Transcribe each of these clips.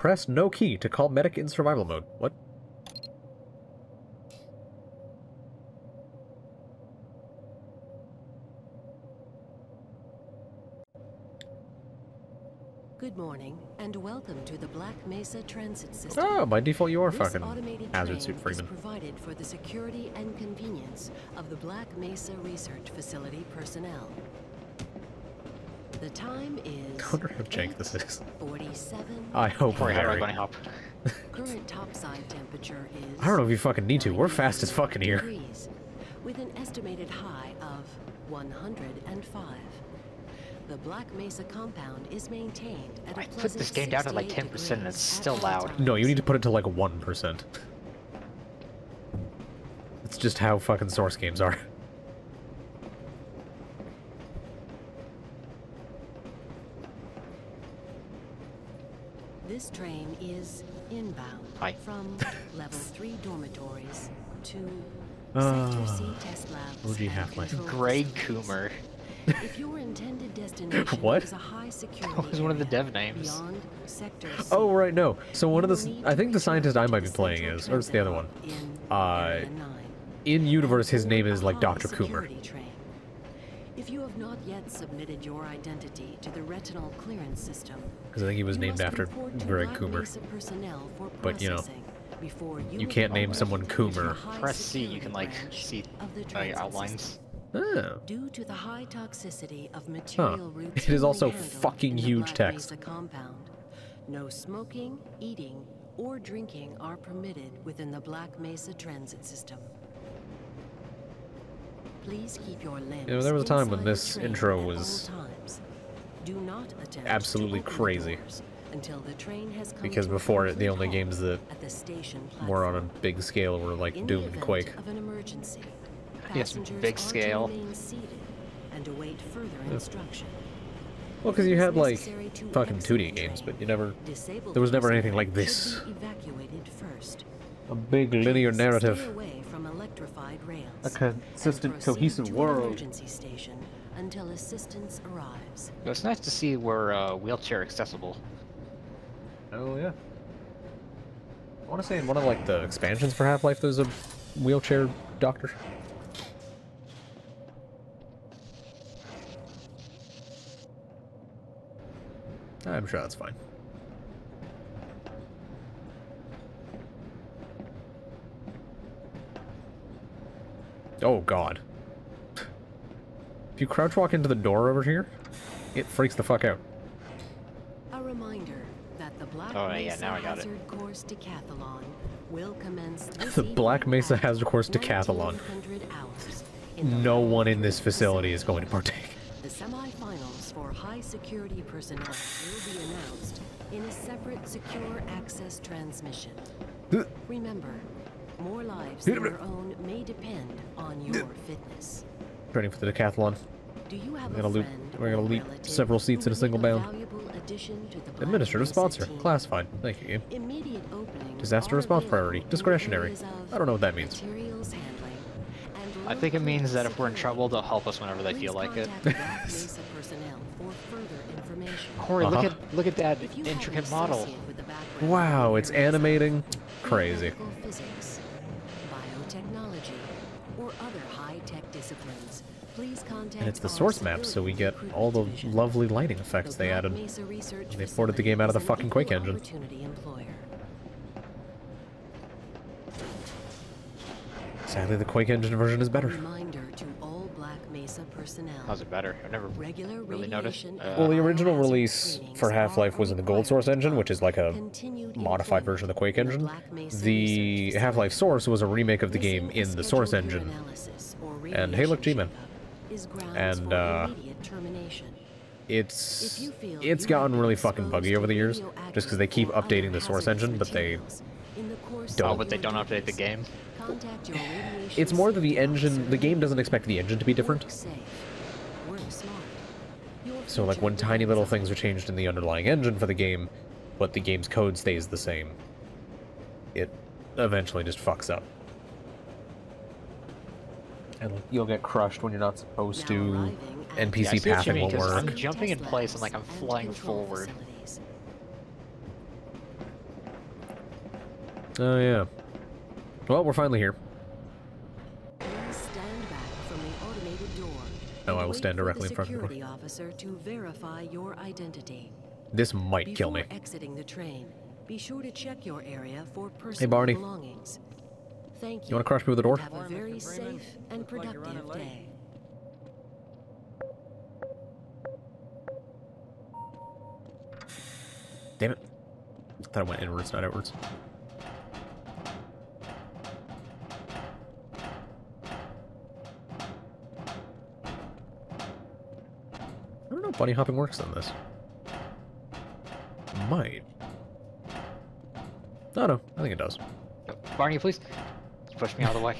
Press no key to call medic in survival mode. What? Good morning, and welcome to the Black Mesa Transit System. Oh, by default you are fucking hazard suit Freeman. Provided for the security and convenience of the Black Mesa Research Facility personnel. The time is. I wonder how jank this is. 47. I hope we're going up. Current topside temperature is. I don't know if you fucking need to. We're fast as fucking here. Degrees, with an estimated high of 105. The Black Mesa compound is maintained at a pleasant. I put this game down to like 10% and it's still loud. No, you need to put it to like 1%. It's just how fucking Source games are. This train is inbound from level 3 dormitories to Sector C test labs. OG Half-Life. Greg Coomer. If your intended destination is a high security area, that was one of the dev names. Oh right, no. So one of the, I think the scientist I might be playing is, or it's the other one. In universe, his name is like Dr. Coomer. If you have not yet submitted your identity to the retinal clearance system, because I think he was named after Greg Coomer. But you know, you can't name someone Coomer. Press C, you can like see outlines. Oh. Due to the high toxicity of material routes, it is also fucking huge text. Compound, no smoking, eating, or drinking are permitted within the Black Mesa Transit System. Please keep your limbs. You know, there was a time when this intro was absolutely crazy. Until the train has come because before it, the only games that were on a big scale were like Doom and Quake. Yes, big scale. And await further instruction. Well, because you had like fucking 2D games, but you never. There was never anything like this. A big linear narrative. A consistent, cohesive world. Until assistance arrives. It's nice to see we're wheelchair accessible. Oh yeah. I want to say in one of like the expansions for Half-Life, there's a wheelchair doctor. I'm sure that's fine. Oh god. If you crouch walk into the door over here, it freaks the fuck out. A reminder that the Black Mesa Hazard Course Decathlon will commence the Black Mesa Hazard Course Decathlon. No one in this facility is going to partake. The semi-finals for high security personnel will be announced in a separate secure access transmission. Remember, more lives than your own may depend on your fitness. Training for the decathlon. Do you have we're gonna leap several seats in a single bound. Administrative sponsor. Classified. Thank you, game. Disaster response priority. Discretionary. I don't know what that means. I think it means that if we're in trouble, they'll help us whenever they feel like it. Corey, look at that intricate model. Wow, it's animating. Crazy. Physics, biotechnology, or other high-tech disciplines. Please contact and it's the Source map, so we get all the lovely lighting effects they added. They ported the game out of the fucking Quake Engine. Sadly, the Quake Engine version is better. To all Black Mesa personnel. How's it better? I've never really noticed. Well, the original release for Half-Life was in the Gold Source engine, which is like a modified version of the Quake Engine. The Half-Life Source was a remake of the game in the Source engine. And hey, look, G-Man. And it's gotten really fucking buggy over the years, just because they keep updating the Source engine, but they don't. But they don't update the game. It's more that the engine, the game doesn't expect the engine to be different. So like when tiny little things are changed in the underlying engine for the game, but the game's code stays the same, it eventually just fucks up. And you'll get crushed when you're not supposed to. NPC pathing won't work. I'm jumping in place and like I'm flying forward. Oh, yeah. Well, we're finally here. Stand back from the automated door. Oh, I will stand directly in front of the security officer to verify your identity. This might kill me. Before exiting the train, be sure to check your area for personal belongings. Thank you. You want to crush me with the door? Have a very safe and productive day. Damn it. I thought I went inwards, not outwards. I don't know if bunny hopping works on this. Might. No, no, I think it does. Barney, please. You pushed me out of the way.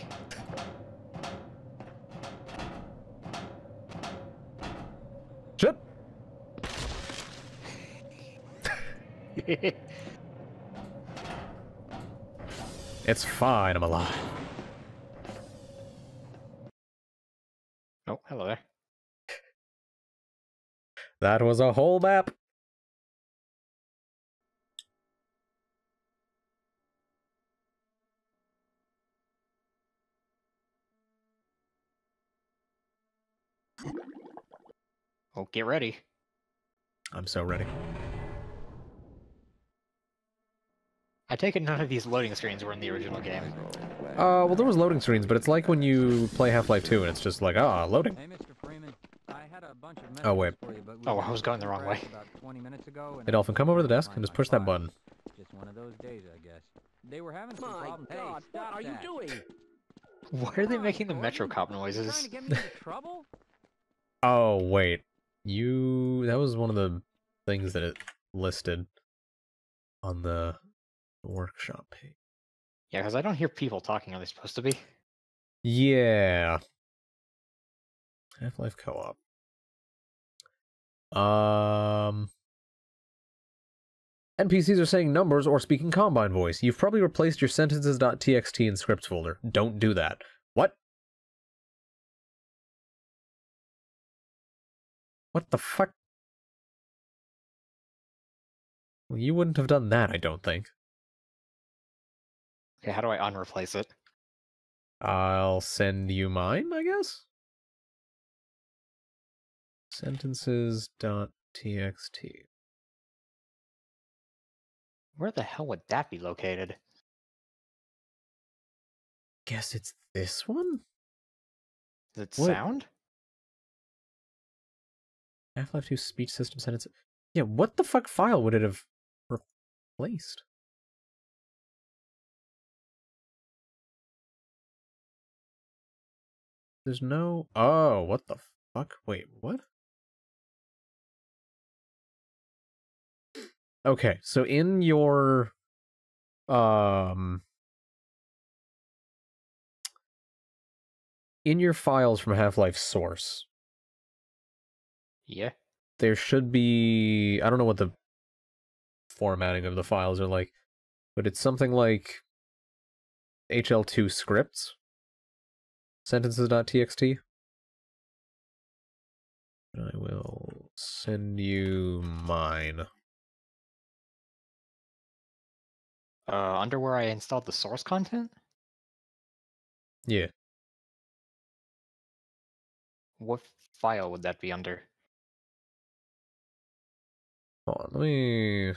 Shit! It's fine, I'm alive. Oh, hello there. That was a whole map. Oh, get ready. I'm so ready. I take it none of these loading screens were in the original game. Well, there was loading screens, but it's like when you play Half-Life 2 and it's just like, ah, loading. Hey, Mr. Freeman, I had a bunch of oh, wait. For you, but oh, I was going the wrong way. About 20 minutes ago, and hey, Dolphin, come over to the desk and just push that button. Just one of those days, I guess. They were having some problems. Hey, God, what are you doing? Why are they making the Metro Cop noises? Oh, wait. You... That was one of the things that it listed on the workshop page. Yeah, because I don't hear people talking. Are they supposed to be? Yeah. Half-Life co-op. NPCs are saying numbers or speaking Combine voice. You've probably replaced your sentences.txt in scripts folder. Don't do that. What? What the fuck? Well, you wouldn't have done that, I don't think. Okay, how do I unreplace it? I'll send you mine, I guess? Sentences.txt. Where the hell would that be located? Guess it's this one? Is it sound? Half-Life 2 speech system sentence. Yeah, what the fuck file would it have replaced? There's no... Oh, what the fuck? Wait, what? Okay, so in your... in your files from Half-Life Source... Yeah. There should be... I don't know what the formatting of the files are like, but it's something like HL2 scripts. Sentences.txt. I will send you mine. Under where I installed the source content? Yeah. What file would that be under? Hold on, let me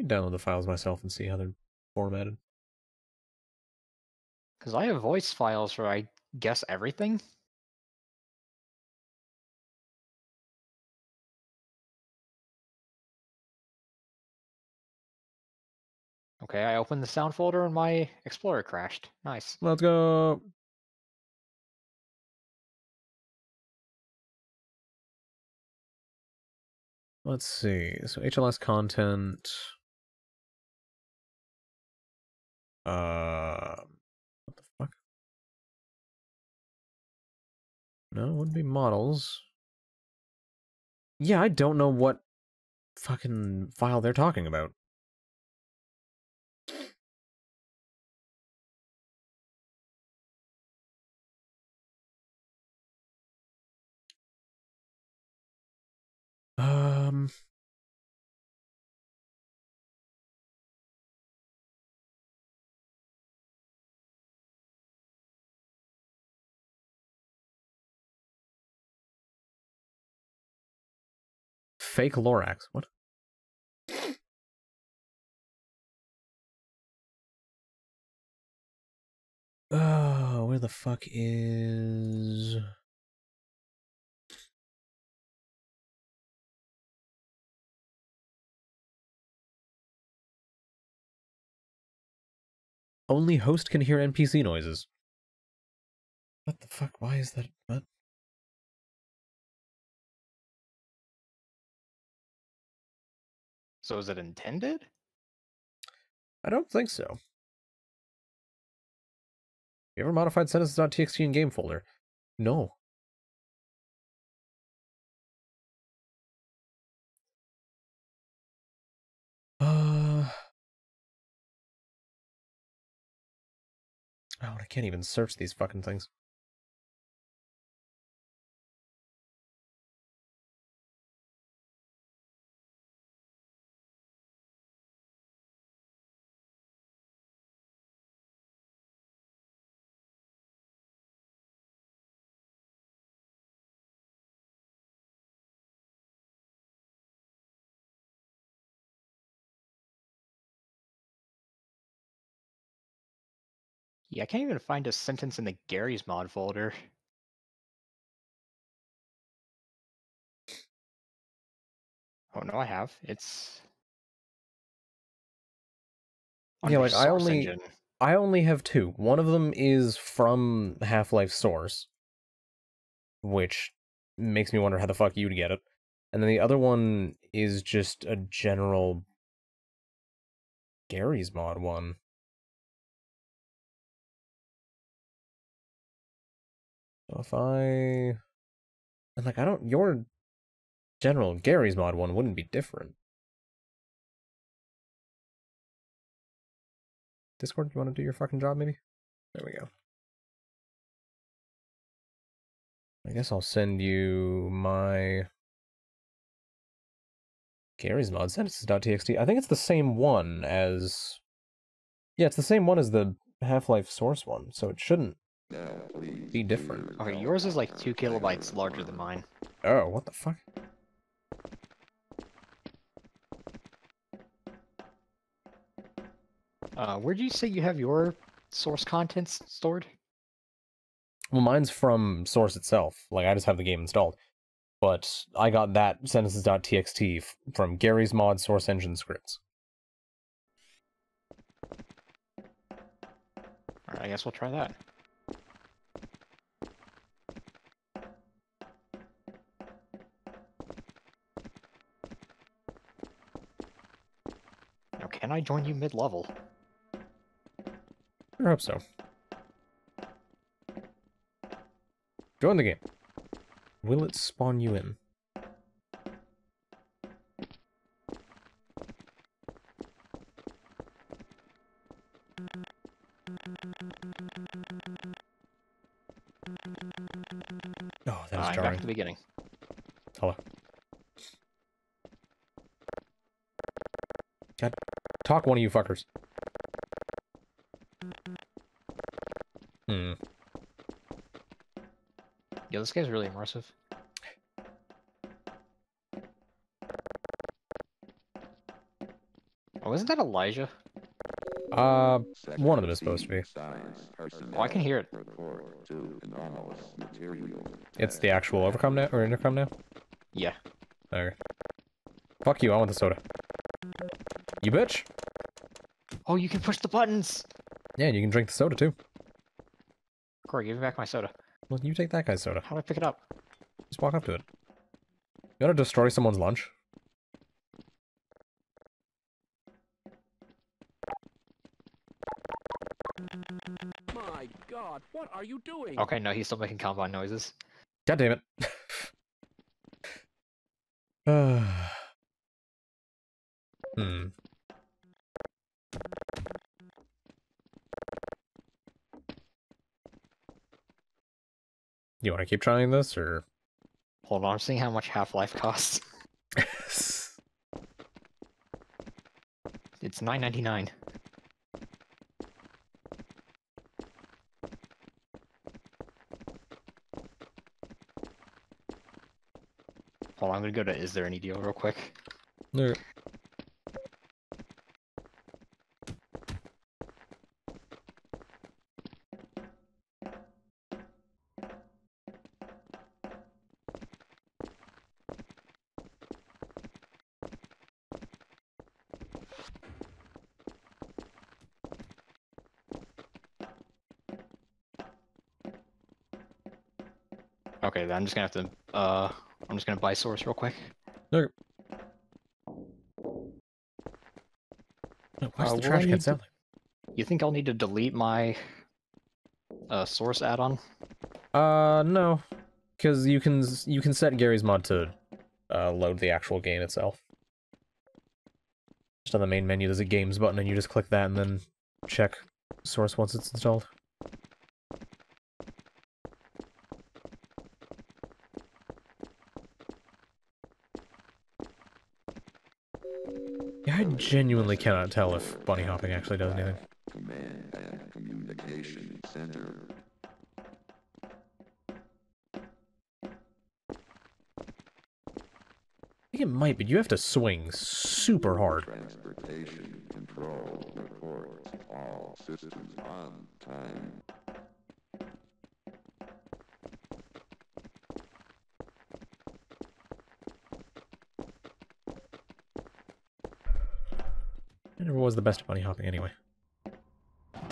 download the files myself and see how they're formatted. Because I have voice files for, I guess, everything. Okay, I opened the sound folder and my Explorer crashed. Nice. Let's go. Let's see. So HLS content. What the fuck? No, it wouldn't be models. Yeah, I don't know what fucking file they're talking about. Fake Lorax. What? Oh, where the fuck is... Only host can hear NPC noises. What the fuck? Why is that? What? So is it intended? I don't think so. You ever modified sentences.txt in game folder? No. Oh, I can't even search these fucking things. Yeah, I can't even find a sentence in the Garry's Mod folder. Oh, no, I have. It's... Yeah, like, I only have two. One of them is from Half-Life Source, which makes me wonder how the fuck you'd get it. And then the other one is just a general Garry's Mod one. So if I'm like, I don't, your general Garry's Mod one wouldn't be different. Discord, you want to do your fucking job, maybe? There we go. I guess I'll send you my Garry's Mod sentences.txt. I think it's the same one as, yeah, it's the same one as the Half-Life Source one, so it shouldn't be different. Okay, yours is like 2 kilobytes larger than mine. Oh, what the fuck? Where do you say you have your source contents stored? Well, mine's from Source itself. Like, I just have the game installed. But I got that sentences.txt from Garry's Mod Source Engine scripts. Alright, I guess we'll try that. Can I join you mid-level? I hope so. Join the game. Will it spawn you in? Oh, that is jarring. Back to the beginning. Hello. God. Talk, one of you fuckers. Hmm. Yo, this guy's really immersive. Oh, isn't that Elijah? One of them is supposed to be. Oh, I can hear it. It's the actual overcom now, or intercom now? Yeah. Okay. Fuck you, I want the soda. You bitch! Oh, you can push the buttons! Yeah, and you can drink the soda, too. Corey, give me back my soda. Well, you take that guy's soda. How do I pick it up? Just walk up to it. You want to destroy someone's lunch? My God, what are you doing? Okay, no, he's still making combine noises. God damn it. Hmm. You want to keep trying this, or...? Hold on, I'm seeing how much Half-Life costs. It's $9.99. Hold on, I'm gonna go to Is There Any Deal real quick. All right. Okay, I'm just gonna have to, I'm just gonna buy Source real quick. Okay. Where's the trash can sound like? You think I'll need to delete my Source add-on? No. Because you can set Garry's Mod to load the actual game itself. Just on the main menu, there's a Games button, and you just click that and then check Source once it's installed. I genuinely cannot tell if bunny hopping actually does anything. Command and Communication Center. I think it might, but you have to swing super hard. Transportation Control reports all systems on time. I never was the best at bunny hopping anyway. I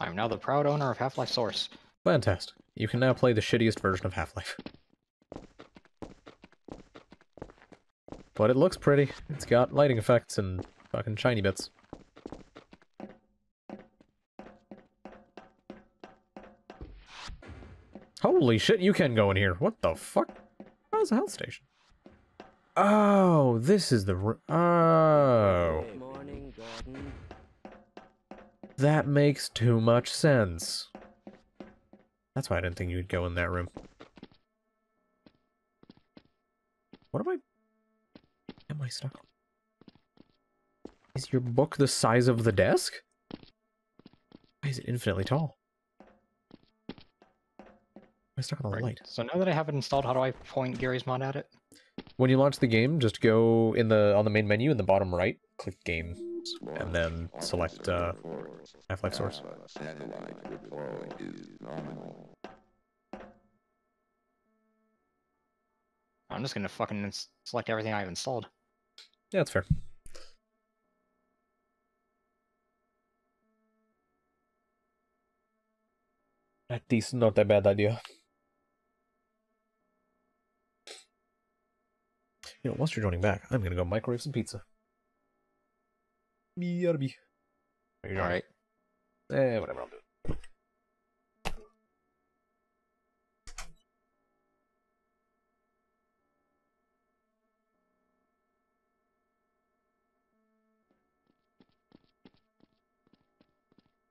am now the proud owner of Half-Life Source. Fantastic. You can now play the shittiest version of Half-Life. But it looks pretty. It's got lighting effects and fucking shiny bits. Holy shit, you can go in here. What the fuck? That was a health station. Oh, this is the room. Oh. That makes too much sense. That's why I didn't think you'd go in that room. What am I... Am I stuck? Is your book the size of the desk? Why is it infinitely tall? Am I stuck on the light? So now that I have it installed, how do I point Garry's Mod at it? When you launch the game, just go in on the main menu in the bottom right, click Games, and then select Half-Life Source. I'm just gonna fucking select everything I've installed. Yeah, that's fair. That is not a bad idea. You know, whilst you're joining back, I'm gonna go microwave some pizza. BRB. Alright. Eh, whatever, I'll do it.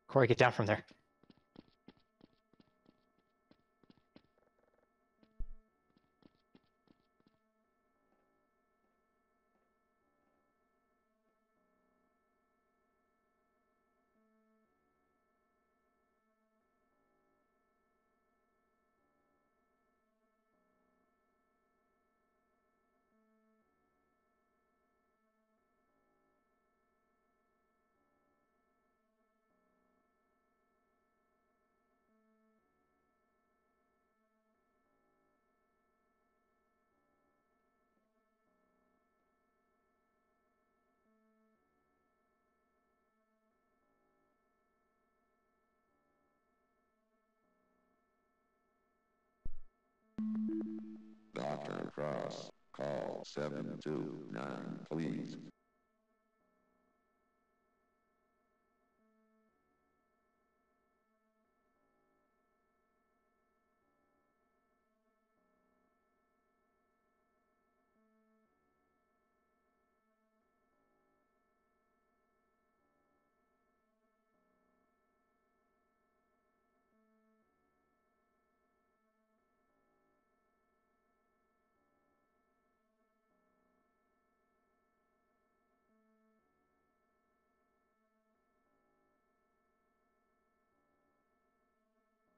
Corey, get down from there. Dr. Cross, call 729, please.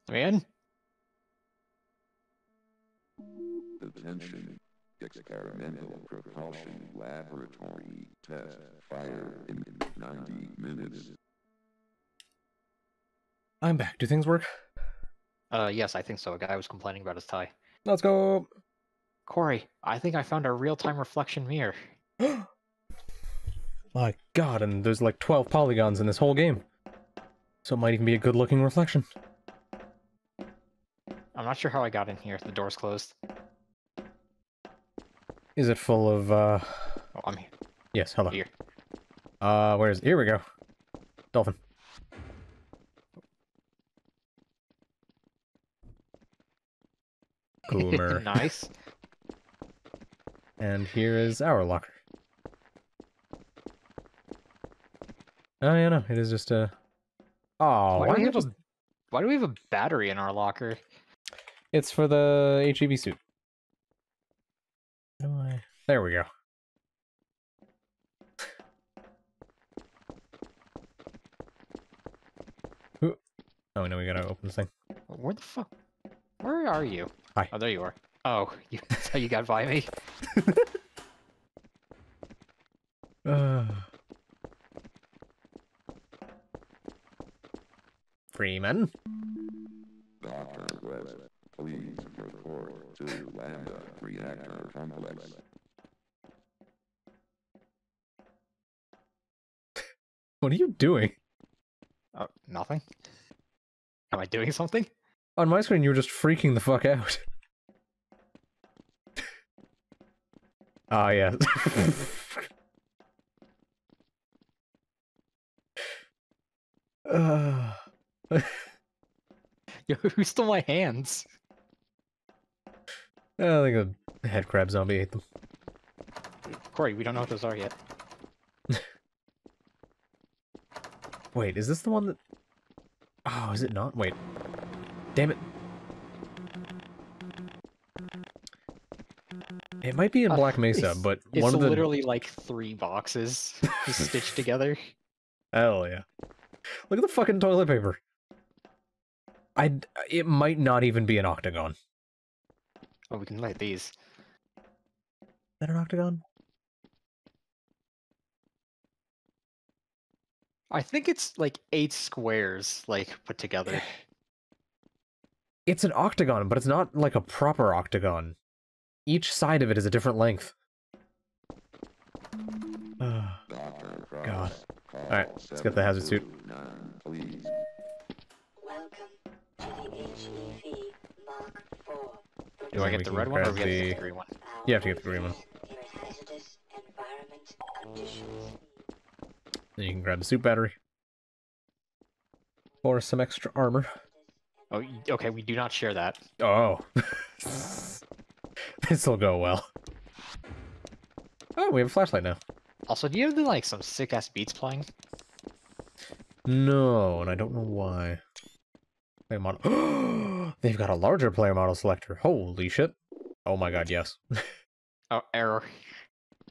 Man? Attention. Experimental propulsion laboratory test fire in 90 minutes. I'm back. Do things work? Yes, I think so. A guy was complaining about his tie. Let's go. Corey, I think I found a real-time reflection mirror. My god, and there's like 12 polygons in this whole game. So it might even be a good-looking reflection. I'm not sure how I got in here. The door's closed. Is it full of, Oh, I'm here. Yes, hello. Here. Where is it? Here we go. Dolphin. Coomer. Nice. And here is our locker. Oh, yeah, no. It is just a... Oh, why do we have a battery in our locker? It's for the H.E.V. suit. There we go. Ooh. Oh no, we gotta open this thing. Where the fuck? Where are you? Hi. Oh, there you are. Oh, that's how you got by me. Freeman. Dr. West, please report to Lambda Reactor Complex. What are you doing? Oh, nothing. Am I doing something? On my screen, you were just freaking the fuck out. Ah, yeah. Yo, who stole my hands? I think a head crab zombie ate them. Corey, we don't know what those are yet. Wait, is this the one that... Oh, is it not? Wait. Damn it. It might be in Black Mesa, but one of the... It's literally like 3 boxes just stitched together. Hell yeah. Look at the fucking toilet paper. It might not even be an octagon. Oh, we can light these. Is that an octagon? I think it's like 8 squares, like, put together. It's an octagon, but it's not like a proper octagon. Each side of it is a different length. Oh, god. Alright, let's get the hazard suit. Welcome to the H.E.V. Mark 4. Do I get the red one or do I get the green one? You have to get the green one. Then you can grab the suit battery. Or some extra armor. Oh, okay, we do not share that. Oh. This'll go well. Oh, we have a flashlight now. Also, do you have, like, some sick-ass beats playing? No, and I don't know why. Player model. They've got a larger player model selector. Holy shit. Oh my god, yes. Oh, error.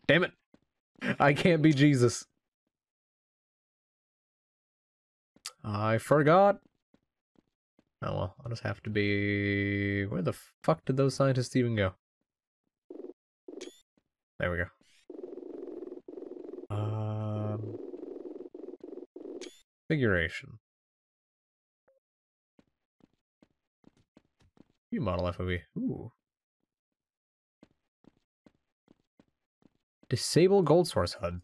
Damn it. I can't be Jesus. I forgot. Oh well, I'll just have to be... Where the fuck did those scientists even go? There we go. Configuration. View model FOV. Ooh. Disable Gold Source HUD.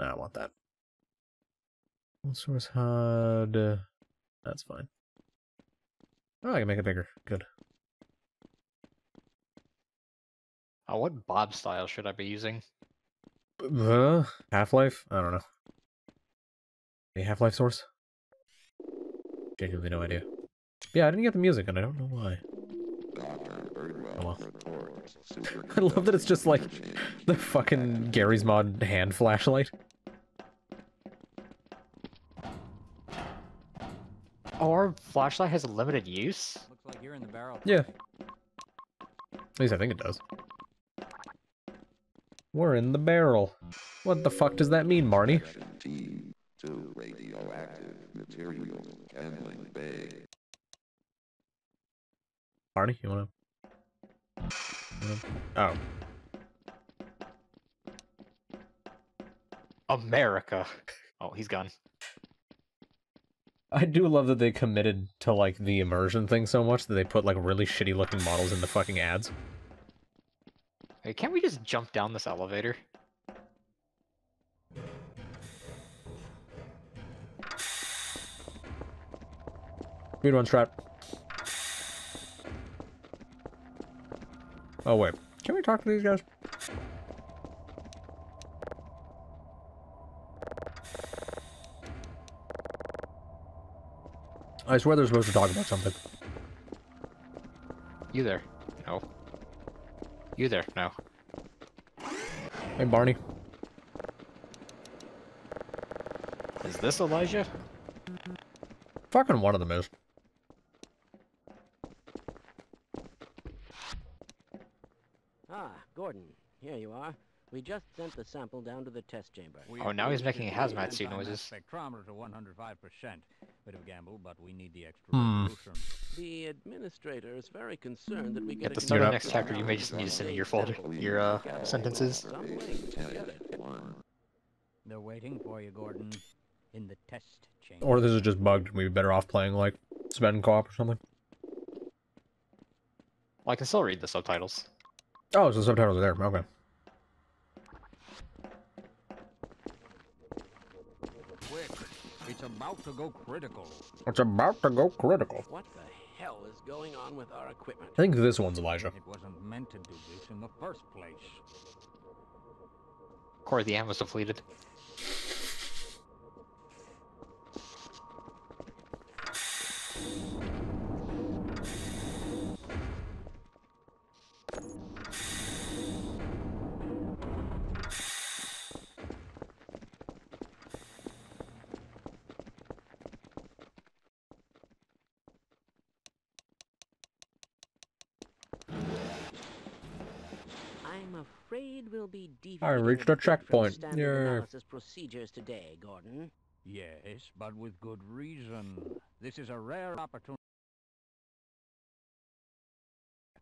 No, I want that. Gold Source HUD. That's fine. Oh, I can make it bigger. Good. Oh, what Bob style should I be using? Half-Life? I don't know. A Half-Life source? Genuinely no idea. Yeah, I didn't get the music, and I don't know why. Oh well. I love that it's just like the fucking Garry's Mod hand flashlight. Oh, our flashlight has a limited use? Looks like you're in the barrel. Yeah. At least I think it does. We're in the barrel. What the fuck does that mean, Barney? Barney, you wanna? Oh. America. Oh, he's gone. I do love that they committed to, like, the immersion thing so much that they put, like, really shitty-looking models in the fucking ads. Hey, can't we just jump down this elevator? Speed one shot. Oh, wait. Can we talk to these guys? I swear they're supposed to talk about something. You there. No. You there. No. Hey, Barney. Is this Elijah? Fucking one of them is. Ah, Gordon. Here you are. We just sent the sample down to the test chamber. Oh, now he's making hazmat suit noises. Spectrometer to 105%. Bit of a gamble, but we need the extra. The administrator is very concerned that we get the next chapter. You may just need to send in your folder, your sentences. They're waiting for you, Gordon, in the test chamber. Or this is just bugged. We'd be better off playing like Sven Coop or something. Well, I can still read the subtitles. Oh, so the subtitles are there. Okay. About to go critical. It's about to go critical. What the hell is going on with our equipment? I think this one's Elijah. It wasn't meant to do this in the first place. Corey, the ammo was depleted. I reached a checkpoint. Yeah. Procedures today, Gordon. Yes, but with good reason. This is a rare opportunity.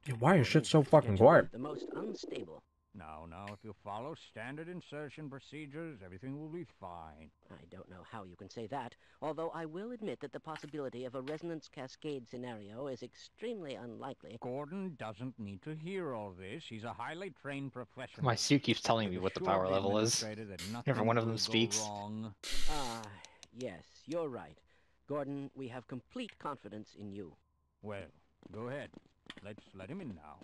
Dude, why is shit so fucking quiet? The most unstable. Now, if you follow standard insertion procedures, everything will be fine. I don't know how you can say that, although I will admit that the possibility of a resonance cascade scenario is extremely unlikely. Gordon doesn't need to hear all this. He's a highly trained professional. My suit keeps telling me what the power level is. Every one of them speaks. Ah, yes, you're right. Gordon, we have complete confidence in you. Well, go ahead. Let's let him in now.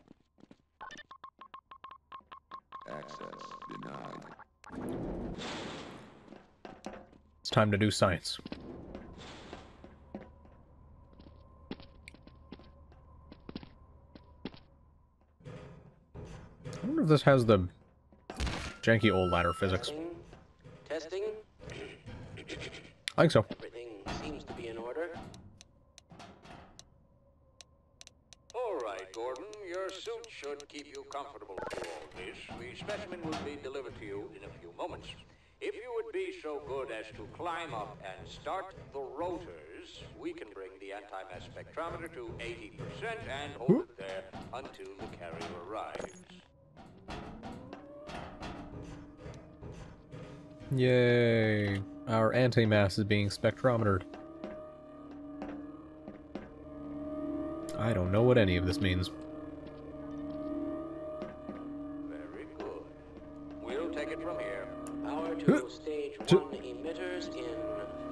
Access denied. It's time to do science. I wonder if this has the janky old ladder physics. Testing. I think so. Everything seems to be in order. All right, Gordon. Your suit should keep you comfortable through all this. The specimen will be delivered to you in a few moments. If you would be so good as to climb up and start the rotors, we can bring the anti-mass spectrometer to 80% and hold it there until the carrier arrives. Yay! Our anti-mass is being spectrometered. I don't know what any of this means. Emitters in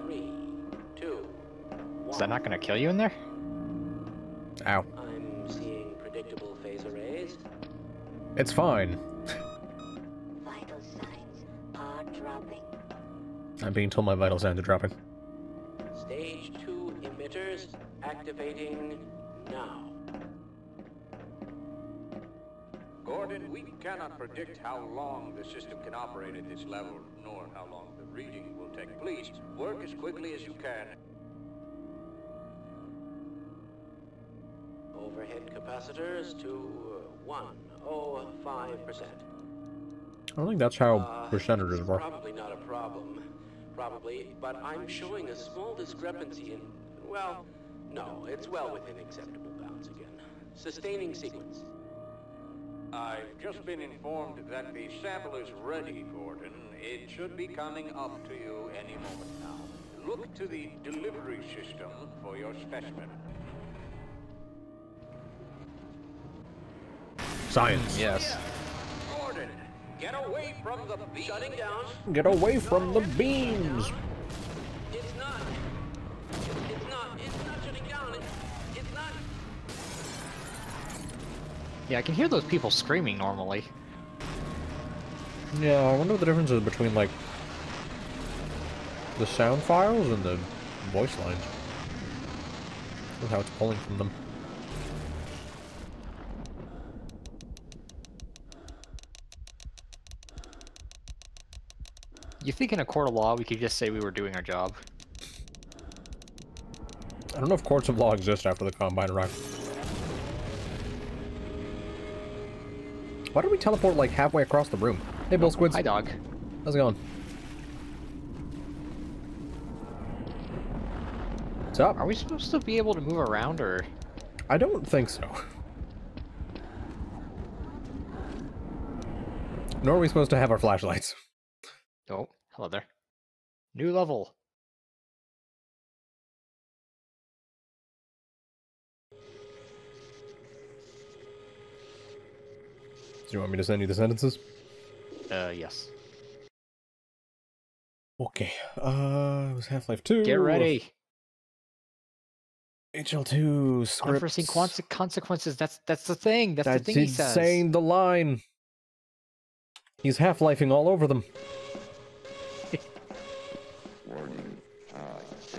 3, 2, 1. Is that not gonna kill you in there? Ow. I'm seeing predictable phase arrays. It's fine. Vital signs are dropping. I'm being told my vital signs are dropping. Stage 2 emitters activating now. Gordon, we cannot predict how long the system can operate at this level, nor how long the reading will take. Please, work as quickly as you can. Overhead capacitors to 105%. I don't think that's how percentages work. Probably not a problem. Probably, but I'm showing a small discrepancy in... well, no, it's well within acceptable bounds again. Sustaining sequence. I've just been informed that the sample is ready, Gordon. It should be coming up to you any moment now. Look to the delivery system for your specimen. Science. Yes. Gordon, get away from the beams. Shutting down. Get away from the beams. It's not shutting down. It's not. Yeah, I can hear those people screaming normally. Yeah, I wonder what the difference is between, like, the sound files and the voice lines. Look how it's pulling from them. You think in a court of law we could just say we were doing our job? I don't know if courts of law exist after the Combine arrived. Why did we teleport like halfway across the room? Hey, Bull Squids. Hi, dog. How's it going? What's up? Are we supposed to be able to move around, or...? I don't think so. Nor are we supposed to have our flashlights. Oh, hello there. New level. Do you want me to send you the sentences? Yes. Okay. It was Half-Life 2. Get ready. HL2 scripts. Unforeseen consequences. That's the thing. That's the thing he says. That's insane, the line. He's half-lifing all over them.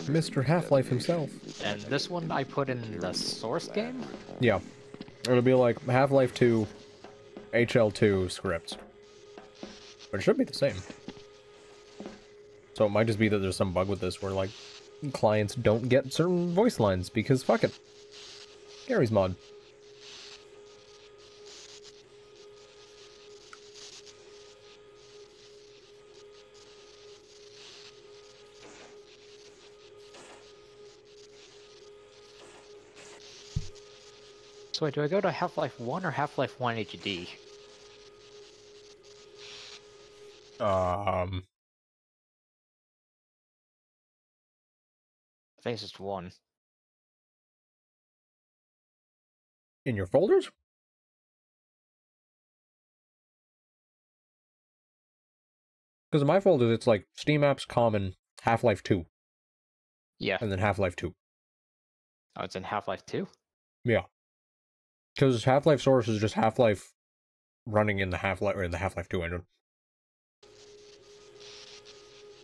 Mr. Half-Life himself. And this one I put in the Source game? Yeah. It'll be like Half-Life 2, HL2 scripts. But it should be the same. So it might just be that there's some bug with this where, like, clients don't get certain voice lines because fuck it. Garry's Mod. So wait, do I go to Half-Life 1 or Half-Life 1 HD? I think it's just 1. In your folders? Because in my folders, it's like Steam Apps, Common, Half-Life 2. Yeah. And then Half-Life 2. Oh, it's in Half-Life 2? Yeah. Because Half-Life Source is just Half-Life running in the Half-Life or in the Half-Life 2 engine.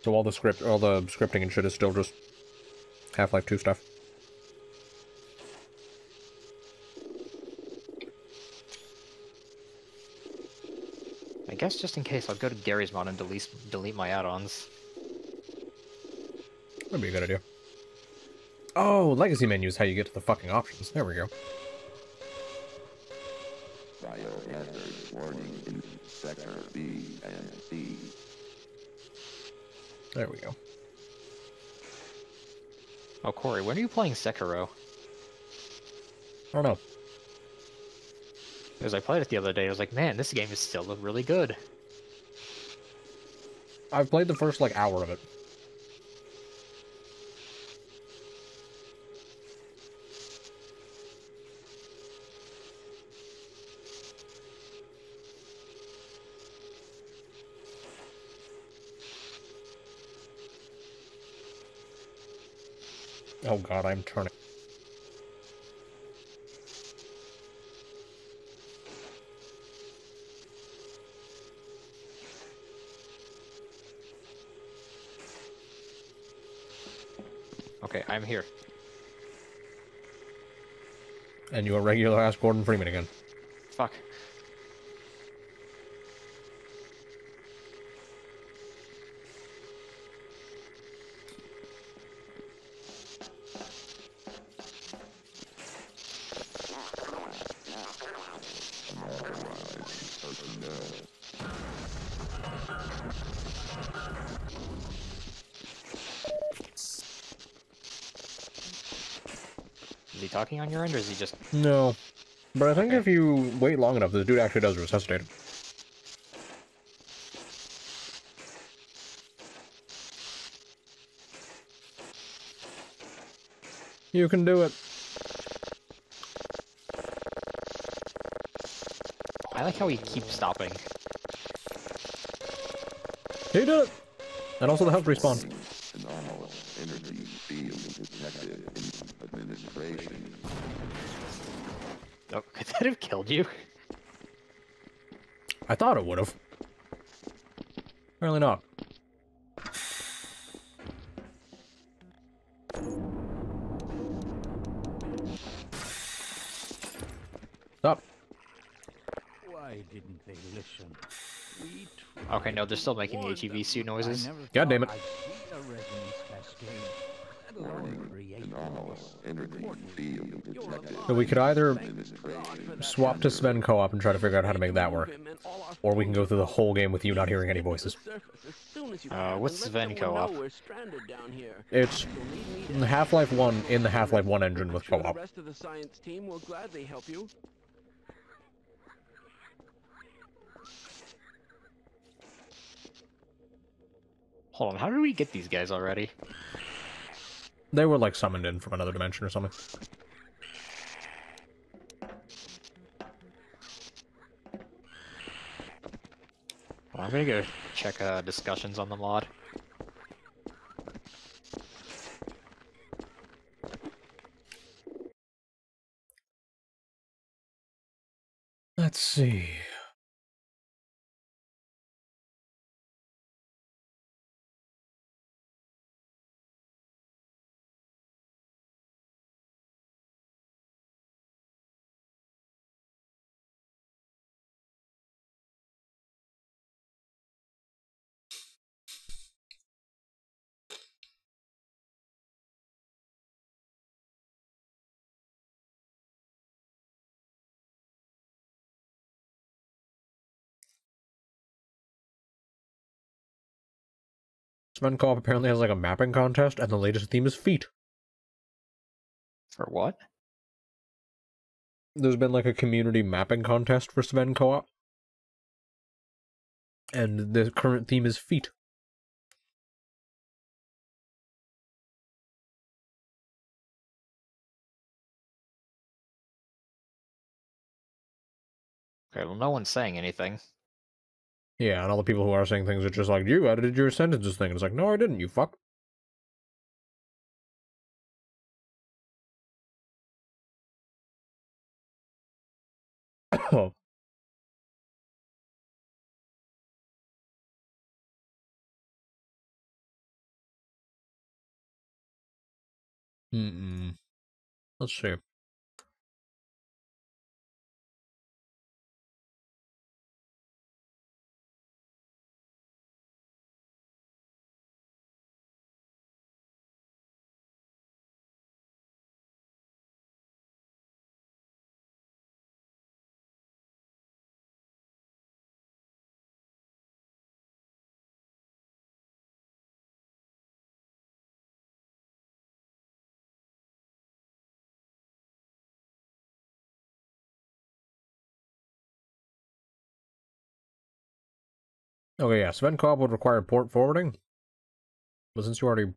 So all the scripting and shit is still just Half-Life 2 stuff. I guess just in case, I'll go to Garry's Mod and delete my add-ons. That'd be a good idea. Oh, legacy menu is how you get to the fucking options. There we go. Biohazard warning in Sector B and C. There we go. Oh, Corey, when are you playing Sekiro? I don't know. Because I played it the other day, I was like, man, this game is still really good. I've played the first, like, hour of it. Oh god, I'm turning. Okay, I'm here. And you are regular ass Gordon Freeman again. Fuck. Talking on your end, or is he just... No. But I think if you wait long enough, this dude actually does resuscitate him. You can do it. I like how he keeps stopping. He did it! And also the health respawn. Phenomenal energy field detected in administration. Oh, could that have killed you? I thought it would have. Apparently not. Stop. Why didn't they listen? Okay, no, they're still making the H.E.V. suit noises. God damn it. So we could either swap to Sven Co-op and try to figure out how to make that work, or we can go through the whole game with you not hearing any voices. What's Sven Co-op? It's Half-Life 1 in the Half-Life 1 engine with co-op. Hold on, how did we get these guys already? They were, like, summoned in from another dimension or something. Well, I'm gonna go check discussions on the mod. Let's see. Sven Co-op apparently has like a mapping contest, and the latest theme is feet. For what? There's been like a community mapping contest for Sven Co-op, and the current theme is feet. Okay, well, no one's saying anything. Yeah, and all the people who are saying things are just like, you edited your sentences thing. And it's like, no, I didn't, you fuck. Oh. Let's see. Okay, yeah, Sven Co-op would require port forwarding, but since you already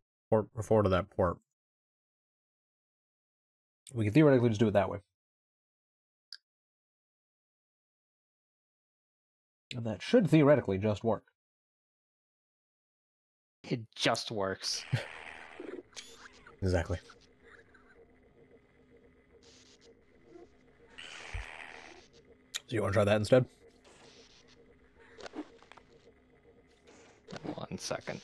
forwarded that port, we can theoretically just do it that way. And that should theoretically just work. It just works. Exactly. So you want to try that instead? One second.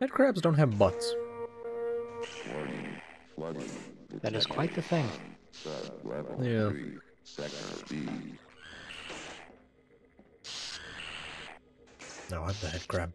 Head crabs don't have butts. That is quite the thing. Yeah. No, I'm the head crab.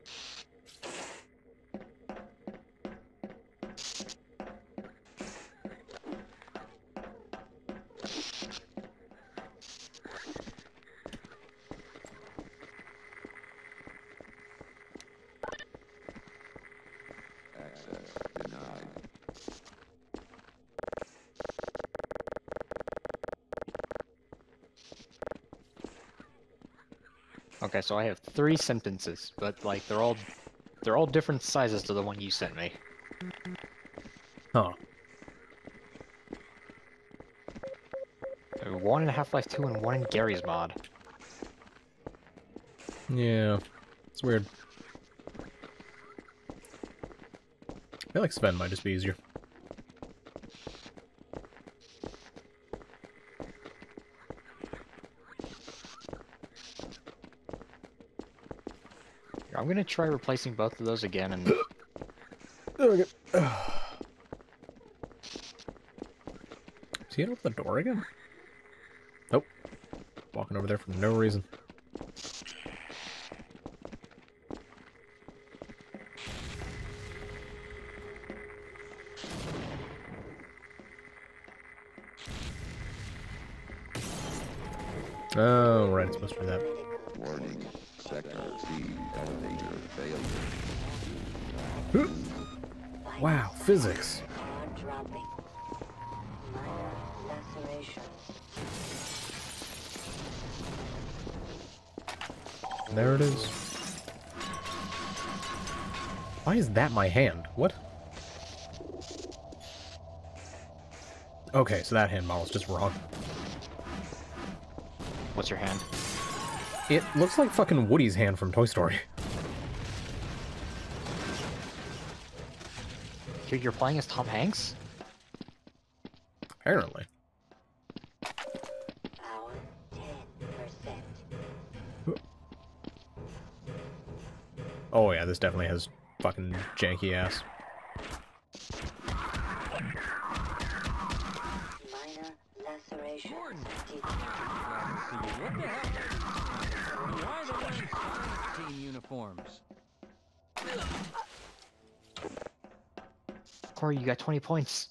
Okay, so I have 3 sentences, but like they're all different sizes to the one you sent me. Huh. One in Half-Life 2 and one in Garry's Mod. Yeah, it's weird. I feel like Sven might just be easier. I'm going to try replacing both of those again and... There we go. Is he out the door again? Nope. Walking over there for no reason. Oh, right, it's supposed to be that. Warning. Sector C elevator failure. Wow, physics. There it is. Why is that my hand? What? Okay, so that hand model's just wrong. What's your hand? It looks like fucking Woody's hand from Toy Story. Dude, you're playing as Tom Hanks? Apparently. Power 10%. Oh yeah, this definitely has fucking janky ass. Minor lacerations. What the hell? Why the white team uniforms? Corey, you got 20 points.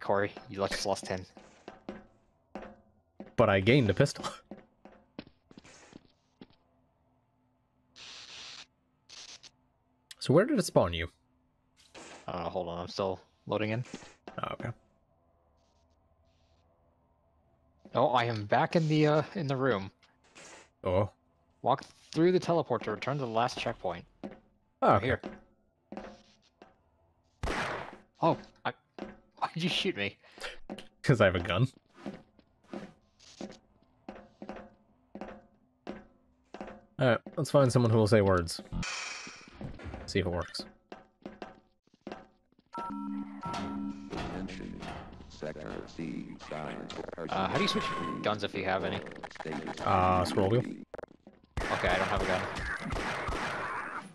Corey, you just lost 10. But I gained a pistol. So where did it spawn you? Hold on, I'm still loading in. Oh, okay. Oh, I am back in the room. Oh. Walk through the teleport to return to the last checkpoint. Oh, okay. Here. Oh, why did you shoot me? Because I have a gun. Alright, let's find someone who will say words. See if it works. How do you switch guns if you have any? Scroll wheel. Okay, I don't have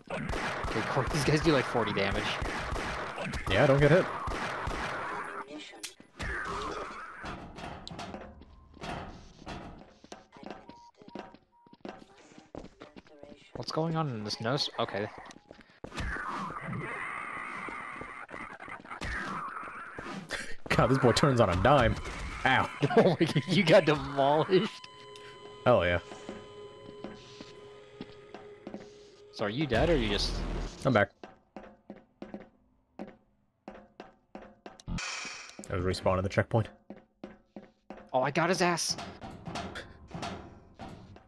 a gun. Okay, these guys do like 40 damage. Yeah, don't get hit. What's going on in this nose? Okay. God, this boy turns on a dime. Ow. Oh my God, you got demolished? Hell yeah. So are you dead, or are you just... I'm back. I was respawned at the checkpoint. Oh, I got his ass!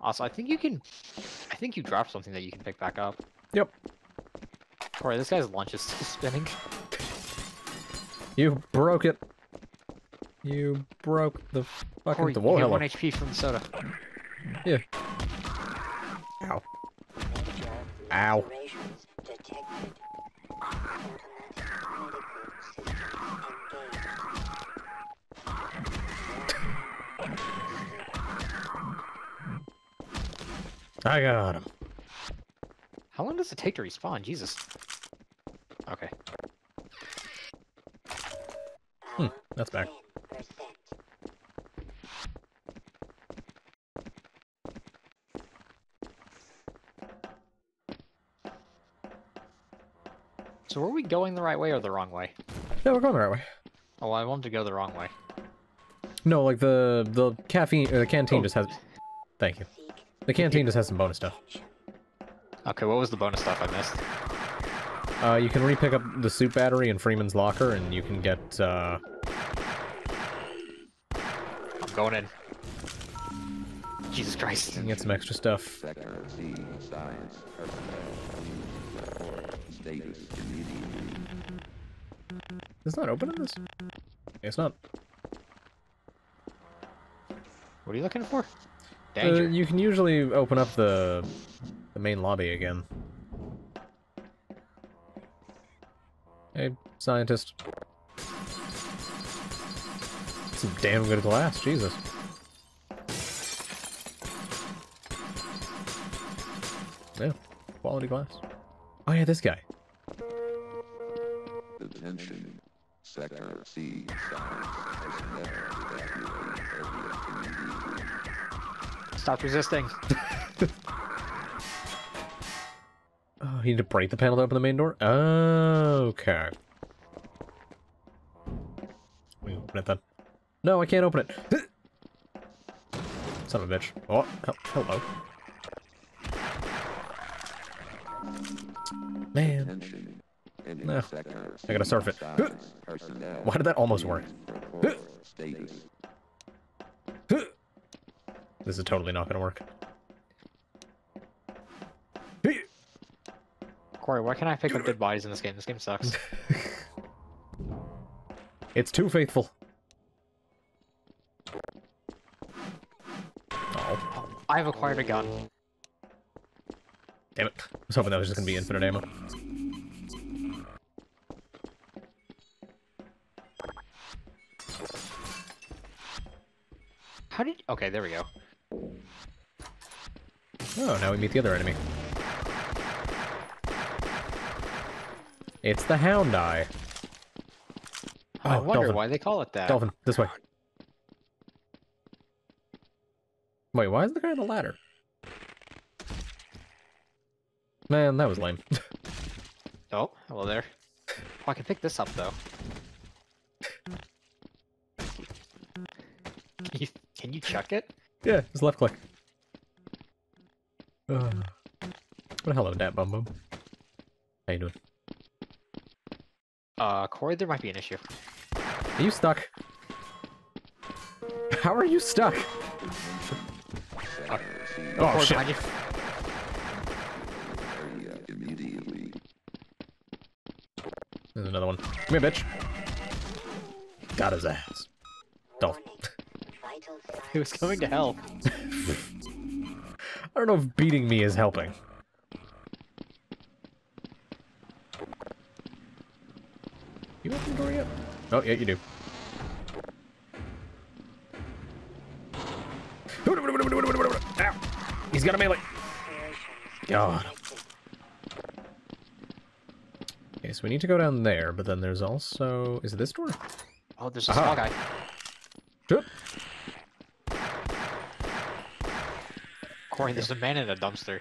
Also, I think you can... I think you dropped something that you can pick back up. Yep. Alright, this guy's lunch is still spinning. You broke it! You broke the fucking... Corey, the wall. You get 1 HP from the soda. Yeah. Ow. Ow. I got him. How long does it take to respawn? Jesus. Okay. Hmm, that's back. So are we going the right way or the wrong way? No, we're going the right way. Oh, I want to go the wrong way. No, like the caffeine or the canteen just has. Thank you. The canteen just has some bonus stuff. Okay, what was the bonus stuff I missed? You can re-pick up the soup battery in Freeman's locker, and you can get. I'm going in. Jesus Christ. And get some extra stuff. Sector C, science, personnel, status immediately. It's not open in this? It's not. What are you looking for? Danger. You can usually open up the main lobby again. Hey, scientist. Some damn good glass, Jesus. Yeah, quality glass. Oh yeah, this guy. Attention. Sector C. Stop resisting. Oh, you need to break the panel to open the main door? Oh, okay. We open it then. No, I can't open it. Son of a bitch. Oh, hello. Man. No. I gotta surf it. Why did that almost work? This is totally not gonna work. Corey, why can't I pick up dead bodies in this game? This game sucks. It's too faithful. I've acquired a gun. Damn it. I was hoping that was just gonna be infinite ammo. How did... Okay, there we go. Oh, now we meet the other enemy. It's the Hound Eye. Oh, I wonder Dolphin. Why they call it that. Dolphin, this way. Wait, why is the guy on the ladder? Man, that was lame. Oh, hello there. Oh, I can pick this up, though. Can you chuck it? Yeah, just left click. Well, hello, Dat Bum Bum. How you doing? Corey, there might be an issue. Are you stuck? How are you stuck? Oh shit. There's another one. Come here, bitch. Got his ass. Dolphin. He was coming to help. I don't know if beating me is helping. You open the door yet? Oh, yeah, you do. Ow. He's got a melee. God. Okay, so we need to go down there, but then there's also... Is it this door? Oh, there's a small guy. Corey, there's a man in a dumpster.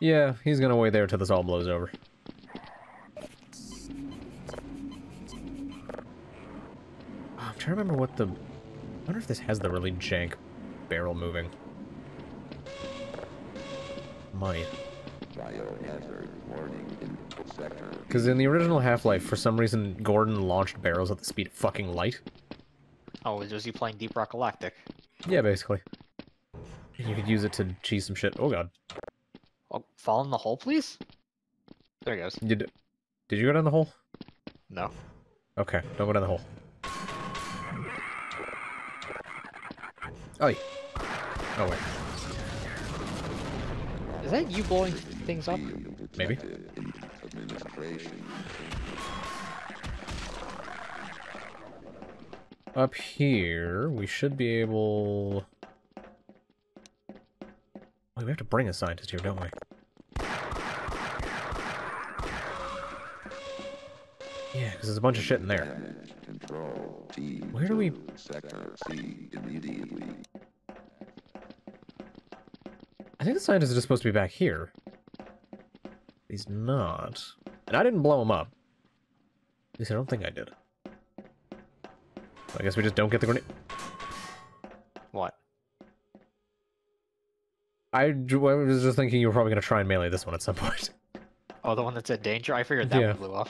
Yeah, he's gonna wait there till this all blows over. Oh, I'm trying to remember what the... I wonder if this has the really jank barrel moving. Might. Because in the original Half-Life, for some reason, Gordon launched barrels at the speed of fucking light. Oh, was he playing Deep Rock Galactic? Yeah, basically. You could use it to cheese some shit. Oh god. Oh, fall in the hole, please? There he goes. Did you go down the hole? No. Okay, don't go down the hole. Oh, oh wait. Is that you blowing things up? Maybe. Up here, we should be able... Wait, we have to bring a scientist here, don't we? Yeah, because there's a bunch of shit in there. Where do we... I think the scientist is supposed to be back here. He's not. And I didn't blow him up. At least I don't think I did. So I guess we just don't get the grenade. What? I was just thinking you were probably going to try and melee this one at some point. Oh, the one that said danger? I figured that one blew up.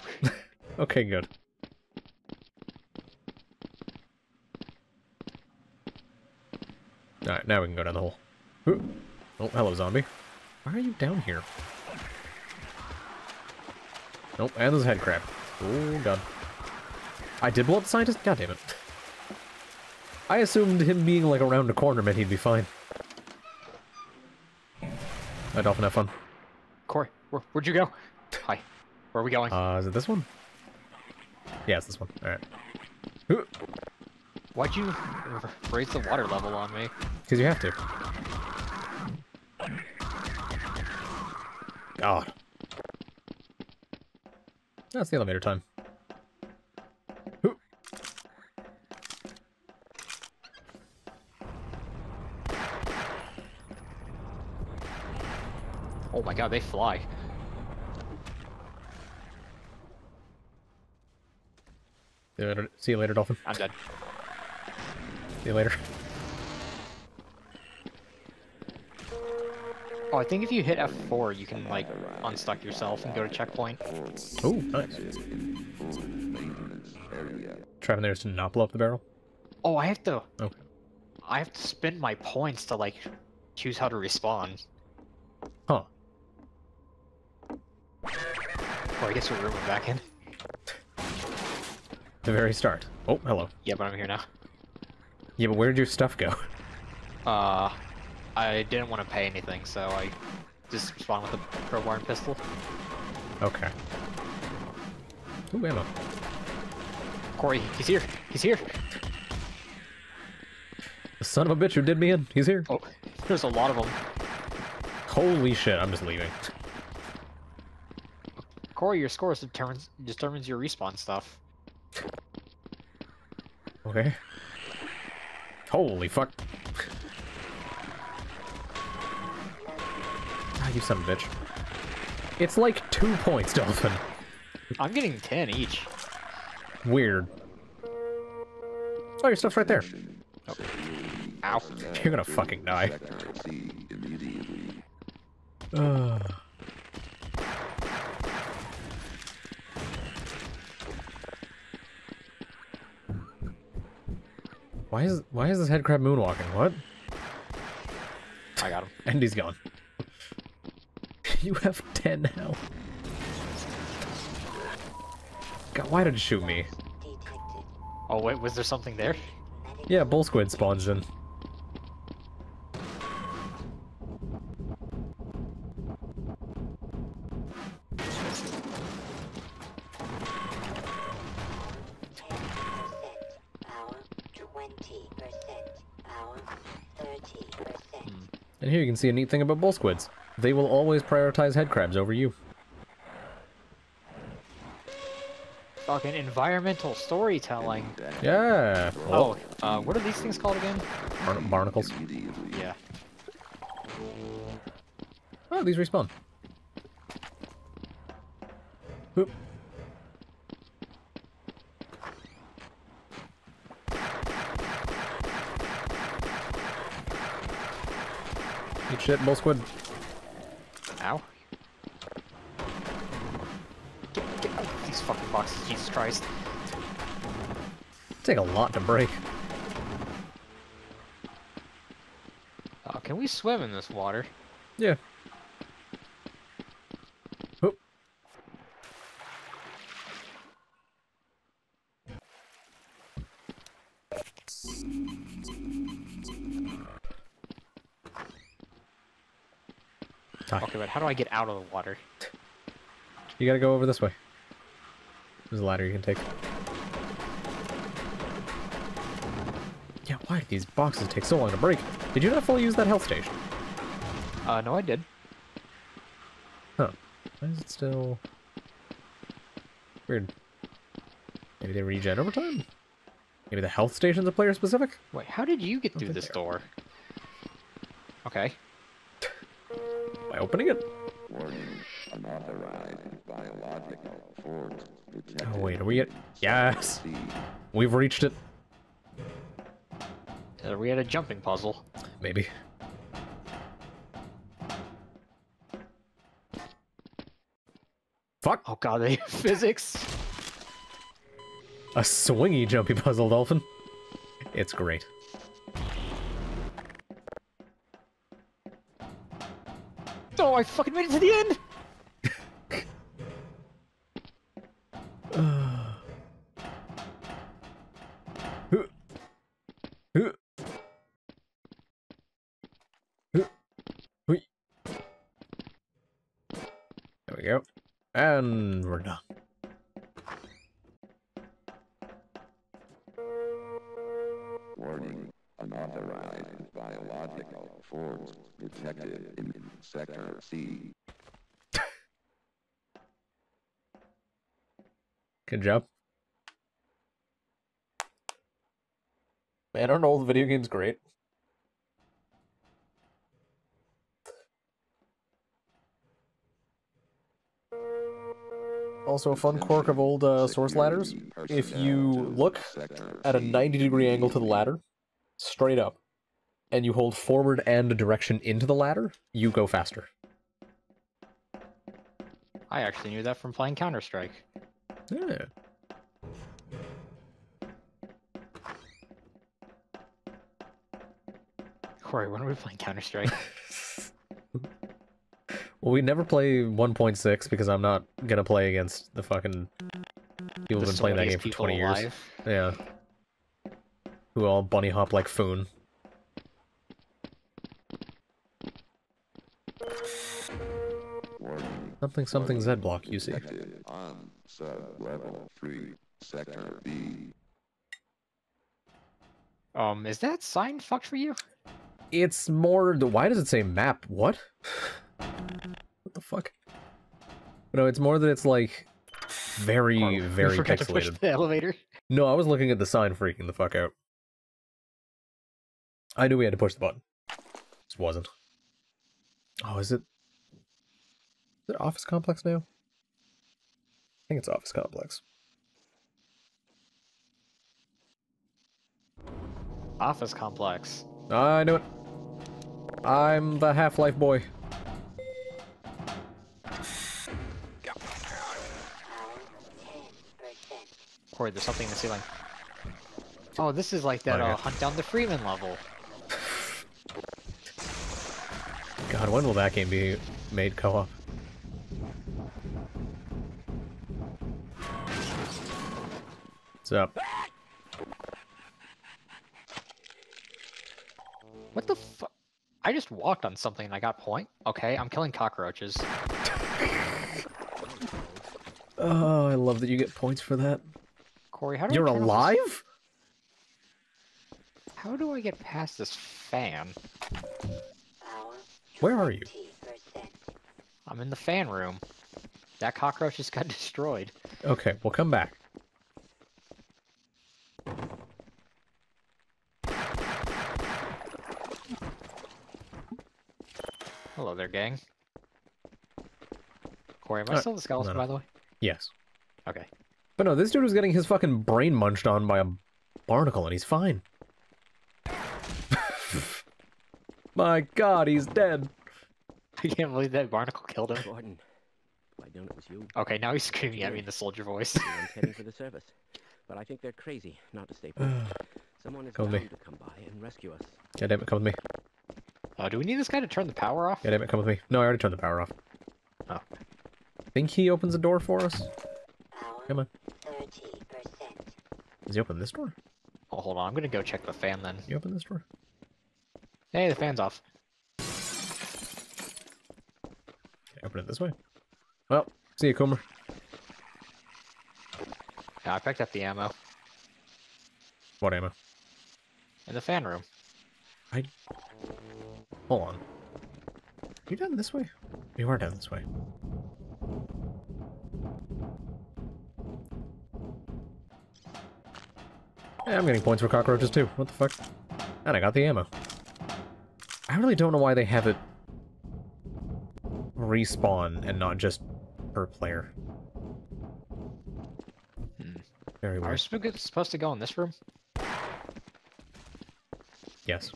Okay, good. Alright, now we can go down the hole. Ooh. Oh, hello, zombie. Why are you down here? Nope, and there's a head crab. Oh, God. I did blow up the scientist? God damn it. I assumed him being, like, around the corner meant he'd be fine. I'd often have fun. Corey, where'd you go? Hi. Where are we going? Is it this one? Yeah, it's this one. Alright. Ooh. Why'd you raise the water level on me? Because you have to. God. That's the elevator time. Ooh. Oh my God, they fly. See you later, Dolphin. I'm dead. See you later. Oh, I think if you hit F4, you can, like, unstuck yourself and go to checkpoint. Oh, nice. Trapping there to not blow up the barrel? Oh, I have to... Oh. I have to spend my points to, like, choose how to respawn. Huh. Oh, I guess we're moving back in. The very start. Oh, hello. Yeah, but I'm here now. Yeah, but where did your stuff go? I didn't want to pay anything, so I just spawned with a crowbar and pistol. Okay. Ooh, ammo. Corey, he's here! He's here! The son of a bitch who did me in, he's here! Oh, there's a lot of them. Holy shit, I'm just leaving. Corey, your score determines your respawn stuff. Okay. Holy fuck. You son of a bitch. It's like 2 points, Dolphin. I'm getting 10 each. Weird. Oh, your stuff's right there. Oh. Ow. You're gonna fucking die. Why is this headcrab moonwalking? What? I got him. And he's gone. You have 10 now. God, why did you shoot me? Oh wait, was there something there? Yeah, bull squid spawns in. And here you can see a neat thing about bull squids. They will always prioritize headcrabs over you. Fucking environmental storytelling. Yeah. Oh, what are these things called again? Barnacles. Yeah. Oh, these respawn. Boop. Good shit, bull squid. Ow. Get out of these fucking boxes, Jesus Christ. Take a lot to break. Oh, can we swim in this water? Yeah. Oh. Hi. Okay, but how do I get out of the water? You gotta go over this way. There's a ladder you can take. Yeah, why do these boxes take so long to break? Did you not fully use that health station? No, I did. Huh. Why is it still... weird. Maybe they regen over time? Maybe the health station's a player specific? Wait, how did you get through this door? Okay. Opening it. Oh wait, are we at? Yes, we've reached it. Are we at a jumping puzzle? Maybe. Fuck! Oh god, they have physics. A swingy jumpy puzzle, Dolphin. It's great. Oh, I fucking made it to the end! There we go. And we're done. Warning. Unauthorized biological force detected in Sector C. Good job. Man, aren't all the video games great? Also a fun quirk of old Source ladders. If you look at a 90-degree angle to the ladder, straight up, and you hold forward and direction into the ladder, you go faster. I actually knew that from playing Counter-Strike. Yeah. Corey, when are we playing Counter-Strike? Well, we never play 1.6 because I'm not gonna play against the fucking people who've been playing that game for 20 years. Yeah. Who all bunny hop like Foon. Something something Z block, you see. On sub-level 3, Sector B. Is that sign fucked for you? It's more... Why does it say map? What? What the fuck? No, it's more that it's like... Very pixelated. Forgot to push the elevator. No, I was looking at the sign freaking the fuck out. I knew we had to push the button. Just wasn't. Oh, is it... Is it Office Complex now? I think it's Office Complex. Office Complex. I knew it. I'm the Half-Life boy. Corey, there's something in the ceiling. Oh, this is like that Hunt Down the Freeman level. God, when will that game be made co-op? What's up? What the fuck? I just walked on something and I got point? Okay, I'm killing cockroaches. Oh, I love that you get points for that. Corey, how do You're alive? How do I get past this fan? Where are you? I'm in the fan room. That cockroach just got destroyed. Okay, we'll come back. Hello there, gang. Corey, am I still the skeleton, by the way? Yes. Okay. But no, this dude was getting his fucking brain munched on by a barnacle, and he's fine. My god, he's dead. I can't believe that barnacle killed him. Gordon, I don't know it was you. Okay, now he's screaming at me in the soldier voice. Everyone's heading for the service, but I think they're crazy not to stay put. Someone is bound to come by and rescue us. God damn it, come with me. Oh, do we need this guy to turn the power off? God damn it, come with me. No, I already turned the power off. Oh. Think he opens a door for us? Come on. 30%. Does he open this door? Oh, hold on. I'm gonna go check the fan then. You open this door? Hey, the fan's off. Okay, open it this way. Well, see you, Coomer. Yeah, I picked up the ammo. What ammo? In the fan room. Hold on. Are you down this way? You are down this way. Hey, I'm getting points for cockroaches too. What the fuck? And I got the ammo. I really don't know why they have it respawn and not just per player. Very weird. Are we supposed to go in this room? Yes.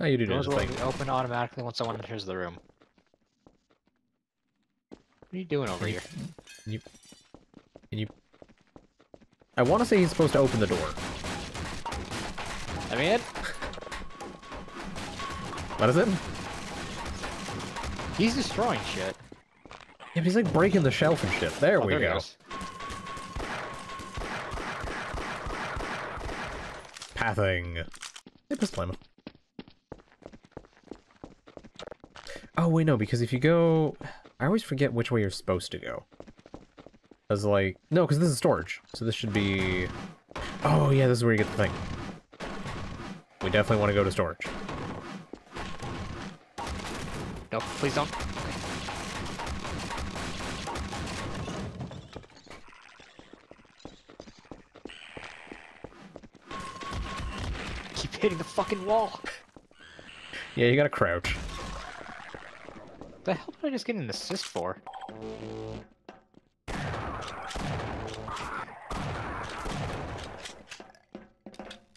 Oh, you do this thing. Open automatically once someone enters the room. What are you doing over here? Can you? I want to say he's supposed to open the door. I mean, What is it? He's destroying shit. Yeah, but he's like breaking the shelf and shit. There we go. Pathing. Hey, pistol ammo. Oh, wait, no, because if you go... I always forget which way you're supposed to go. As like... No, because this is storage. So this should be... Oh, yeah, this is where you get the thing. We definitely want to go to storage. No, please don't. Keep hitting the fucking wall. Yeah, you gotta crouch. The hell did I just get an assist for?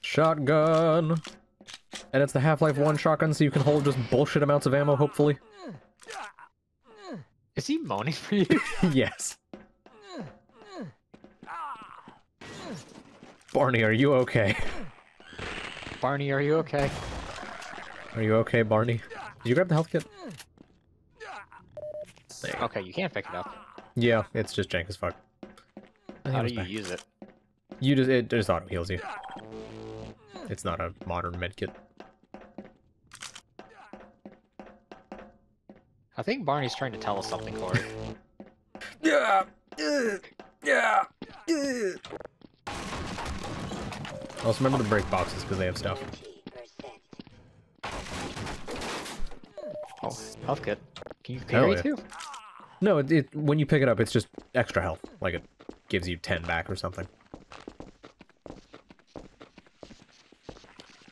Shotgun! And it's the Half-Life 1 shotgun, so you can hold just bullshit amounts of ammo, hopefully. Is he moaning for you? Yes. Barney, are you okay? Barney, are you okay? Are you okay, Barney? Did you grab the health kit? Okay, you can't pick it up. Yeah, it's just jank as fuck. How do you use it? You just it just auto heals you. It's not a modern medkit. I think Barney's trying to tell us something, Corey. Yeah. Yeah. Also remember to break boxes because they have stuff. Oh, health kit. Can you carry too? No, it when you pick it up, it's just extra health. Like, it gives you 10 back or something.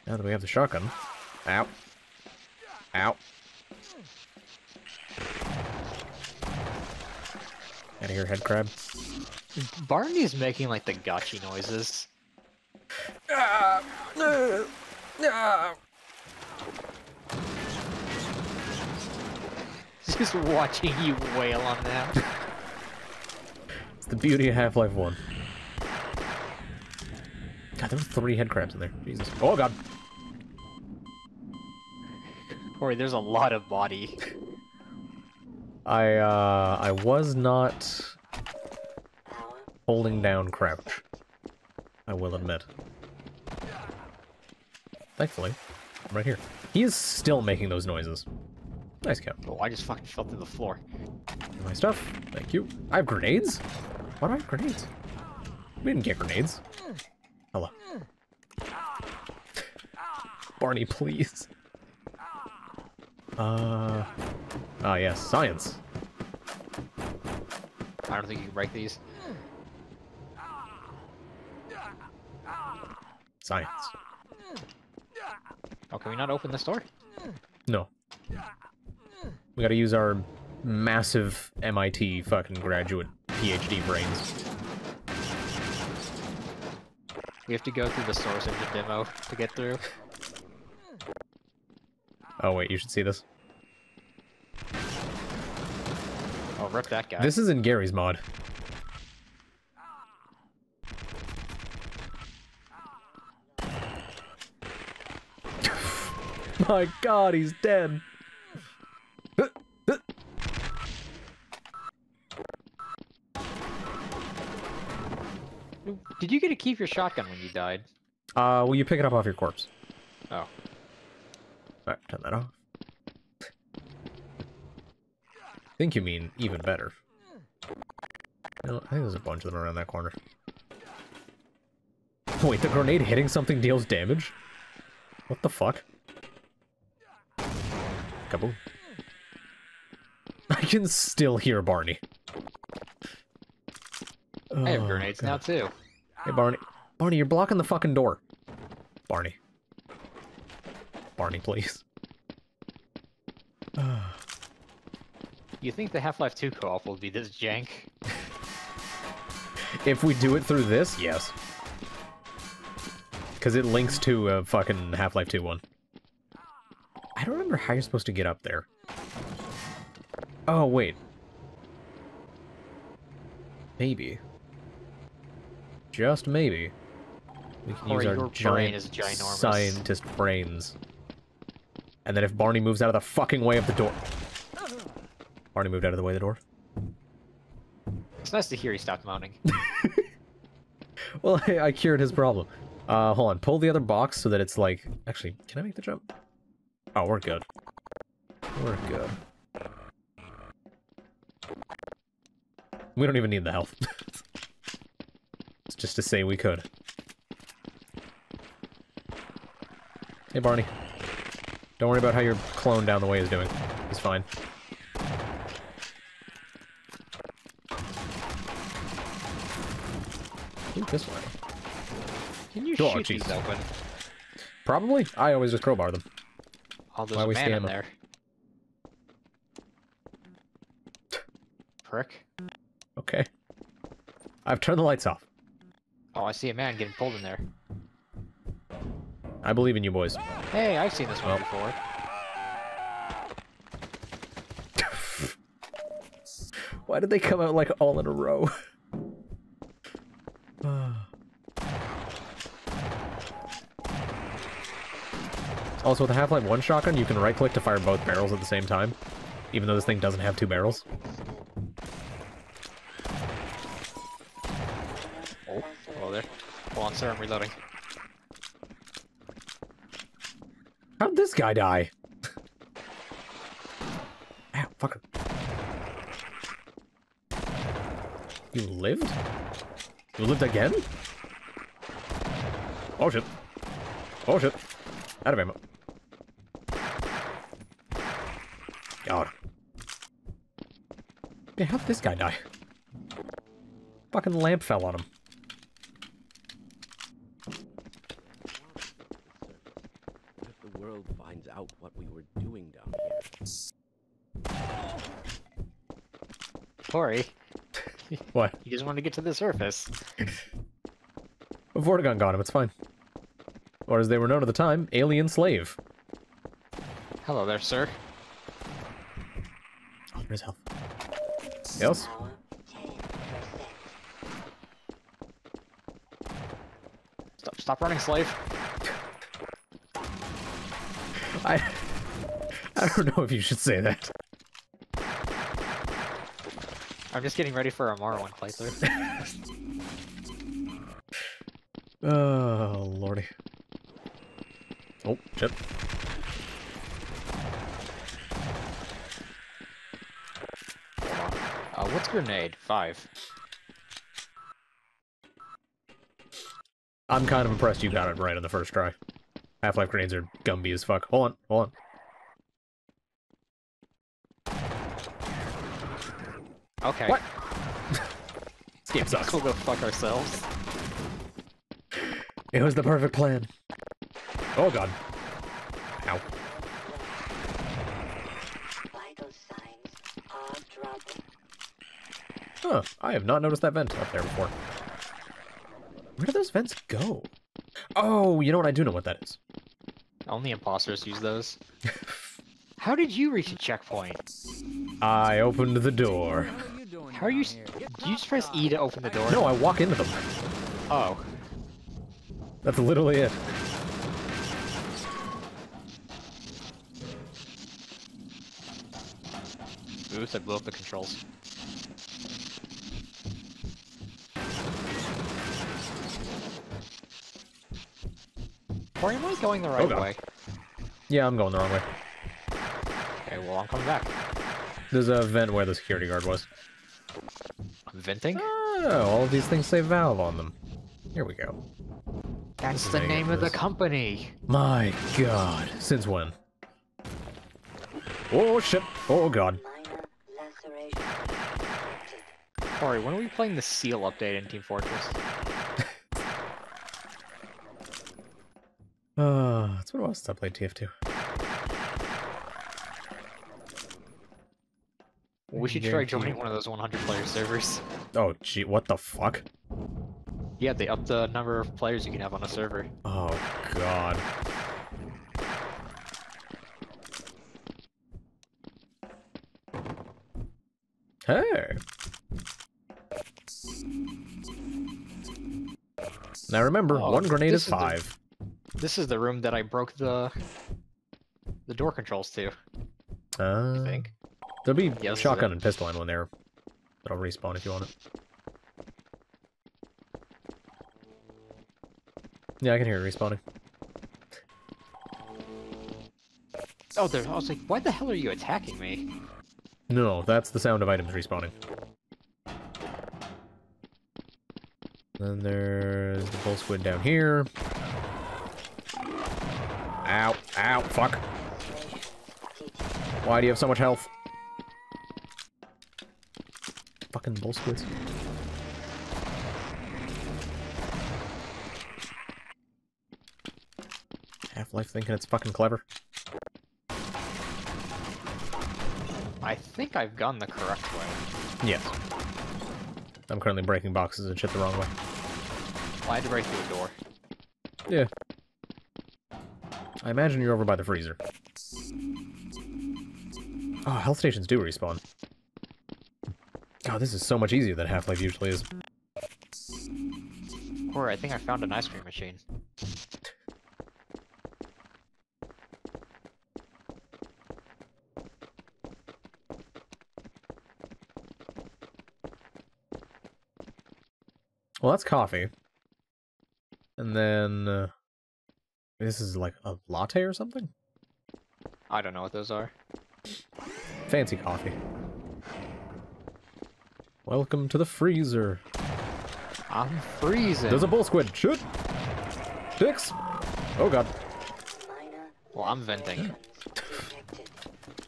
Now that we have the shotgun. Ow. Ow. Out of here, head crab. Barney's making, like, the gotchi noises. Just watching you wail on that. It's the beauty of Half-Life 1. God, there were 3 headcrabs in there. Jesus. Oh, God. Corey, there's a lot of body. I was not holding down crouch. I will admit. Thankfully, I'm right here. He is still making those noises. Nice cow. Oh, I just fucking fell through the floor. My stuff. Thank you. I have grenades? Why do I have grenades? We didn't get grenades. Hello. Barney, please. Oh, yes. Science. I don't think you can break these. Science. Oh, can we not open this door? No. We gotta use our massive MIT fucking graduate PhD brains. We have to go through the Source Engine demo to get through. Oh wait, you should see this. Oh, rip that guy. This is in Garry's Mod. My God, he's dead. Did you get to keep your shotgun when you died? Well, you pick it up off your corpse. Oh. Alright, turn that off. I think you mean even better. No, I think there's a bunch of them around that corner. Wait, the grenade hitting something deals damage? What the fuck? Kaboom. I can still hear Barney. I have grenades now, too. Hey, Barney. Barney, you're blocking the fucking door. Barney. Barney, please. You think the Half-Life 2 co-op will be this jank? If we do it through this, yes. Because it links to a fucking Half-Life 2 one. I don't remember how you're supposed to get up there. Oh, wait. Maybe. Just maybe. We can use our giant scientist brains. And then if Barney moves out of the fucking way of the door... Barney moved out of the way of the door. It's nice to hear he stopped mounting. Well, I cured his problem. Hold on. Pull the other box so that it's like... Actually, can I make the jump? Oh, we're good. We're good. We don't even need the health. It's just to say we could. Hey, Barney. Don't worry about how your clone down the way is doing. He's fine. Shoot this way. Can you shoot these open? Probably. I always just crowbar them. Oh, there's a man in there. Prick. Okay. I've turned the lights off. Oh, I see a man getting pulled in there. I believe in you, boys. Hey, I've seen this one before. Why did they come out, like, all in a row? Also, with a Half-Life 1 shotgun, you can right-click to fire both barrels at the same time, even though this thing doesn't have two barrels. Oh, hello there. Hold on, sir, I'm reloading. How did this guy die? Ow, fucker. You lived? You lived again? Oh shit. Oh shit. Out of ammo. God. Yeah, how did this guy die? Fucking lamp fell on him. Sorry. What? He just wanted to get to the surface. A Vortigon got him, it's fine. Or as they were known at the time, Alien Slave. Hello there, sir. Oh, there's health. Yes? Stop running, Slave. I don't know if you should say that. I'm just getting ready for a Morrowind playthrough. Oh, lordy. Oh, shit. What's grenade? 5. I'm kind of impressed you got it right on the first try. Half-Life grenades are Gumby as fuck. Hold on, hold on. Okay. What? This game sucks. We'll go fuck ourselves. It was the perfect plan. Oh god. Ow. Vital signs are dropping. Huh. I have not noticed that vent up there before. Where do those vents go? Oh, you know what? I do know what that is. Only imposters use those. How did you reach a checkpoint? I opened the door. How are you... Do you just press E to open the door? No, I walk into them. Oh. That's literally it. Oops, I blew up the controls. Or am I going the right way? Yeah, I'm going the wrong way. Okay, well, I'm coming back. There's a vent where the security guard was. Venting? Oh, all of these things say Valve on them. Here we go. That's the name of the company. My god. Since when? Oh, shit. Oh, god. Corey, when are we playing the seal update in Team Fortress? That's what it was since I played TF2. We should try joining one of those 100-player servers. Oh, gee, what the fuck? Yeah, they upped the number of players you can have on a server. Oh, god. Hey! Now remember, one grenade is 5. This is the room that I broke the... the door controls too. I think. There'll be shotgun and pistol ammo in there. That'll respawn if you want it. Yeah, I can hear it respawning. Oh, there, I was like, why the hell are you attacking me? No, that's the sound of items respawning. Then there's the bull squid down here. Ow, ow, fuck. Why do you have so much health? Fucking bull squids. Half-Life thinking it's fucking clever. I think I've gone the correct way. Yes. I'm currently breaking boxes and shit the wrong way. Well, I had to break through a door. Yeah. I imagine you're over by the freezer. Oh, health stations do respawn. God, this is so much easier than Half-Life usually is. Corey, I think I found an ice cream machine. Well, that's coffee. And then... this is like a latte or something? I don't know what those are. Fancy coffee. Welcome to the freezer. I'm freezing. There's a bull squid. Shoot! Dicks! Oh god. Well, I'm venting.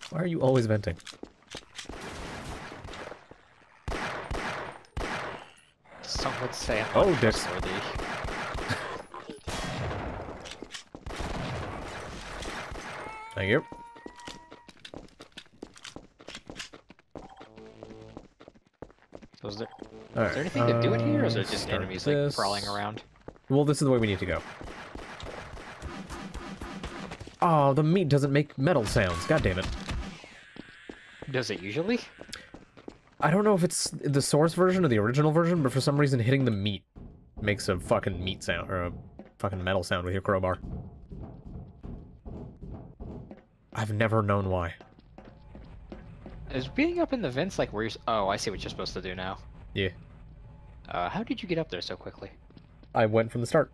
Why are you always venting? Some would say I'm not trustworthy. Thank you. So is there, is there anything to do in here, or is there just enemies like crawling around? Well, this is the way we need to go. Oh, the meat doesn't make metal sounds. God damn it. Does it usually? I don't know if it's the source version or the original version, but for some reason hitting the meat makes a fucking meat sound, or a fucking metal sound with your crowbar. I've never known why. Is being up in the vents like where you're... Oh, I see what you're supposed to do now. Yeah. How did you get up there so quickly? I went from the start.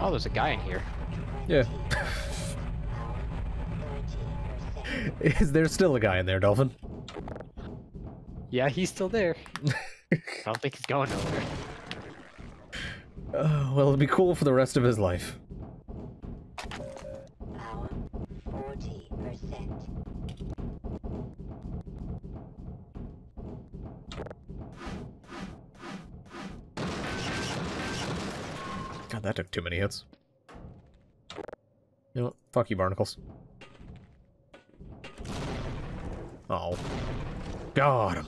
Oh, there's a guy in here. Yeah. Is there still a guy in there, Dolphin? Yeah, he's still there. I don't think he's going nowhere. Well, it'll be cool for the rest of his life. Power 40%. God, that took too many hits. You know what? Fuck you, barnacles. Oh. Got him.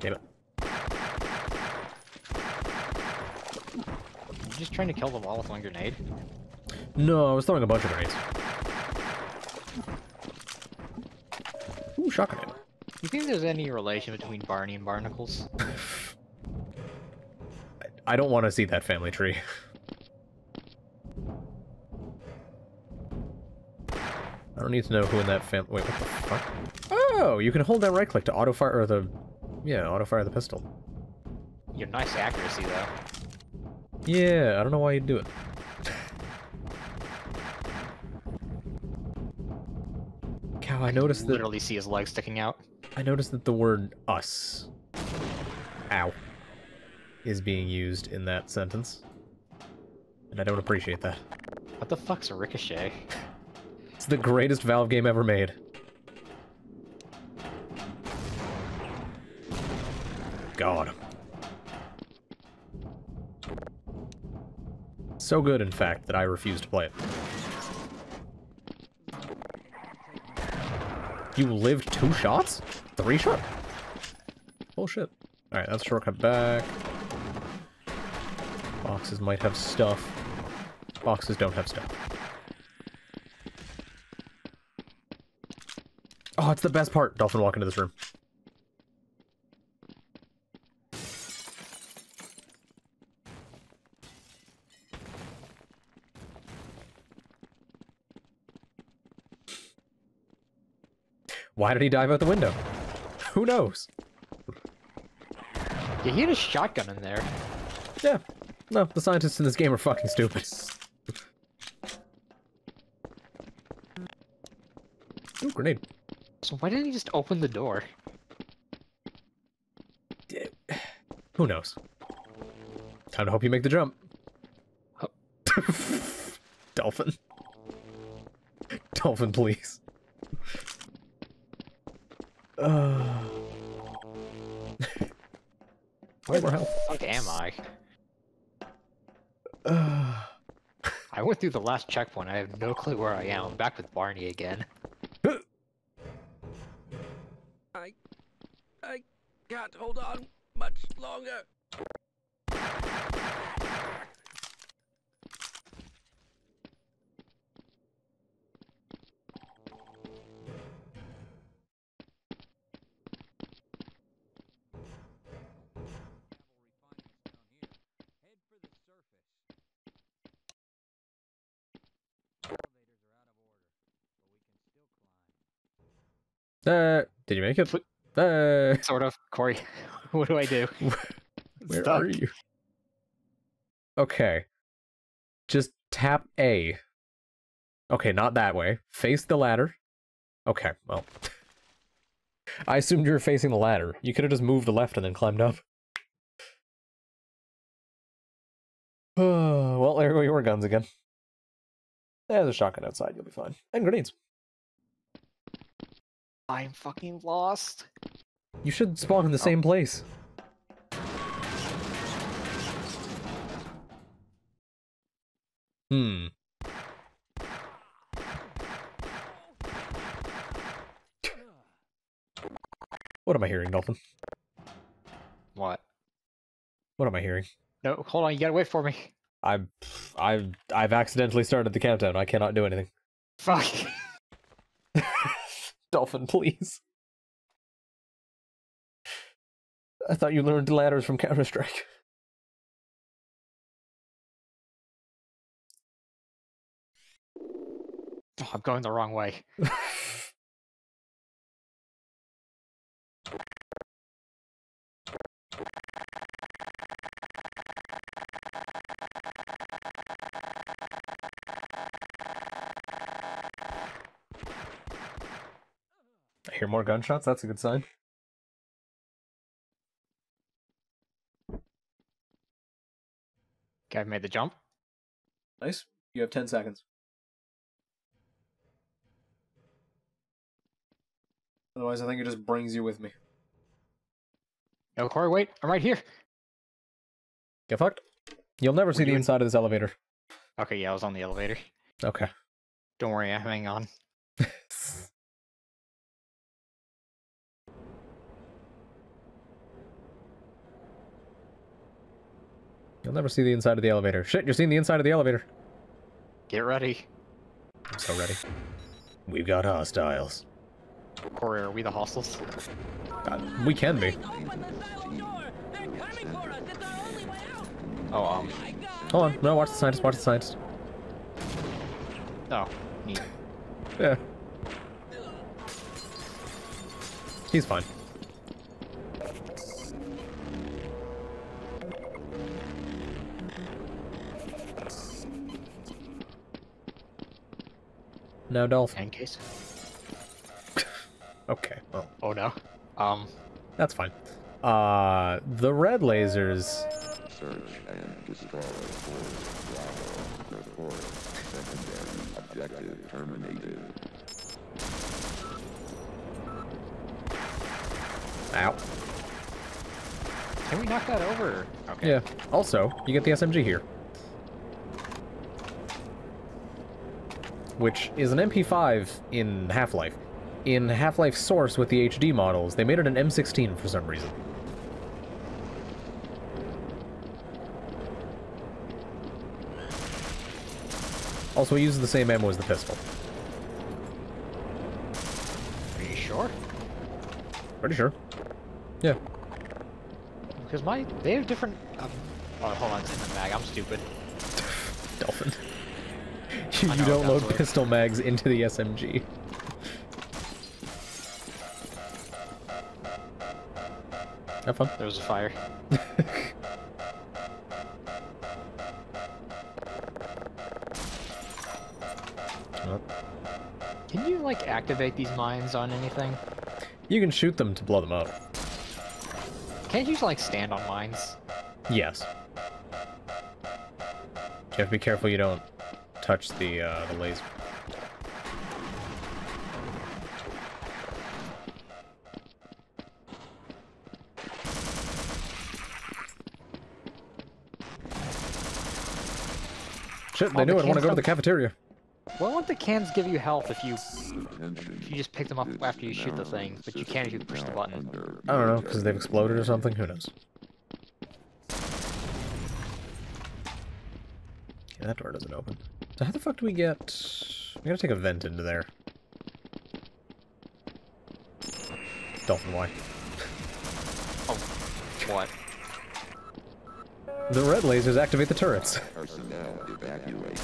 Damn it. You just trying to kill them all with one grenade? No, I was throwing a bunch of grenades. Ooh, shotgun. You think there's any relation between Barney and barnacles? I don't want to see that family tree. I don't need to know who in that family... Wait, what the fuck? Oh, you can hold down right click to auto fire or the... Yeah, auto fire the pistol. Your nice accuracy though. Yeah, I don't know why you'd do it. Cow, I noticed that... Literally see his legs sticking out. I noticed that the word us, ow, is being used in that sentence. And I don't appreciate that. What the fuck's a ricochet? It's the greatest Valve game ever made. God. So good, in fact, that I refuse to play it. You lived 2 shots? 3 shots? Bullshit. Alright, that's a shortcut back. Boxes might have stuff. Boxes don't have stuff. Oh, it's the best part. Dolphin, walk into this room. Why did he dive out the window? Who knows? Yeah, he had a shotgun in there. Yeah. No, the scientists in this game are fucking stupid. Ooh, grenade. So why didn't he just open the door? Who knows? Time to hope you make the jump. Oh. Dolphin. Dolphin, please. Where the fuck am I? I went through the last checkpoint. I have no clue where I am. I'm back with Barney again. I can't hold on much longer. Did you make it? Sort of. Corey, what do I do? Where are you? Okay. Just tap A. Okay, not that way. Face the ladder. Okay, well. I assumed you were facing the ladder. You could have just moved to left and then climbed up. Well, there go your guns again. There's a shotgun outside, you'll be fine. And grenades. I'm fucking lost. You should spawn in the same place. Hmm. What am I hearing, Dolphin? What? What am I hearing? No, hold on, you gotta wait for me. I've accidentally started the countdown. I cannot do anything. Fuck. Dolphin, please. I thought you learned ladders from Counter-Strike. Oh, I'm going the wrong way. Hear more gunshots? That's a good sign. Okay, I've made the jump. Nice. You have 10 seconds. Otherwise, I think it just brings you with me. No, Corey, wait. I'm right here. Get fucked. You'll never see the inside of this elevator. Okay, yeah, I was on the elevator. Okay. Don't worry, I'm hanging on. You'll never see the inside of the elevator. Shit, you're seeing the inside of the elevator. Get ready. I'm so ready. We've got hostiles. Corey, are we the hostiles? We can be. Oh, hold on. No, watch the scientist. Watch the scientist. Oh, neat. Yeah. He's fine. No, Dolphin. In case. Okay. Well. Oh no. That's fine. The red lasers. Search and destroy for report. Secondary objective terminated. Ow. Can we knock that over? Okay. Yeah. Also, you get the SMG here. Which is an MP5 in Half-Life. In Half-Life Source with the H.E.V. models, they made it an M16 for some reason. Also, it uses the same ammo as the pistol. Are you sure? sure? Pretty sure. Yeah. Because my... They have different... oh, hold on a second, mag. I'm stupid. Dolphin. You don't load pistol mags into the SMG. Have fun. There was a fire. Can you, like, activate these mines on anything? You can shoot them to blow them up. Can't you just, like, stand on mines? Yes. You have to be careful you don't touch the laser. Shit, they knew I'd want to go to the cafeteria. Why won't the cans give you health if you just pick them up after you shoot the thing, but you can't if you push the button? I don't know, because they've exploded or something? Who knows? Yeah, that door doesn't open. So how the fuck do we get... We gotta take a vent into there. Dolphin, why? Oh, what? The red lasers activate the turrets. Personnel evacuate.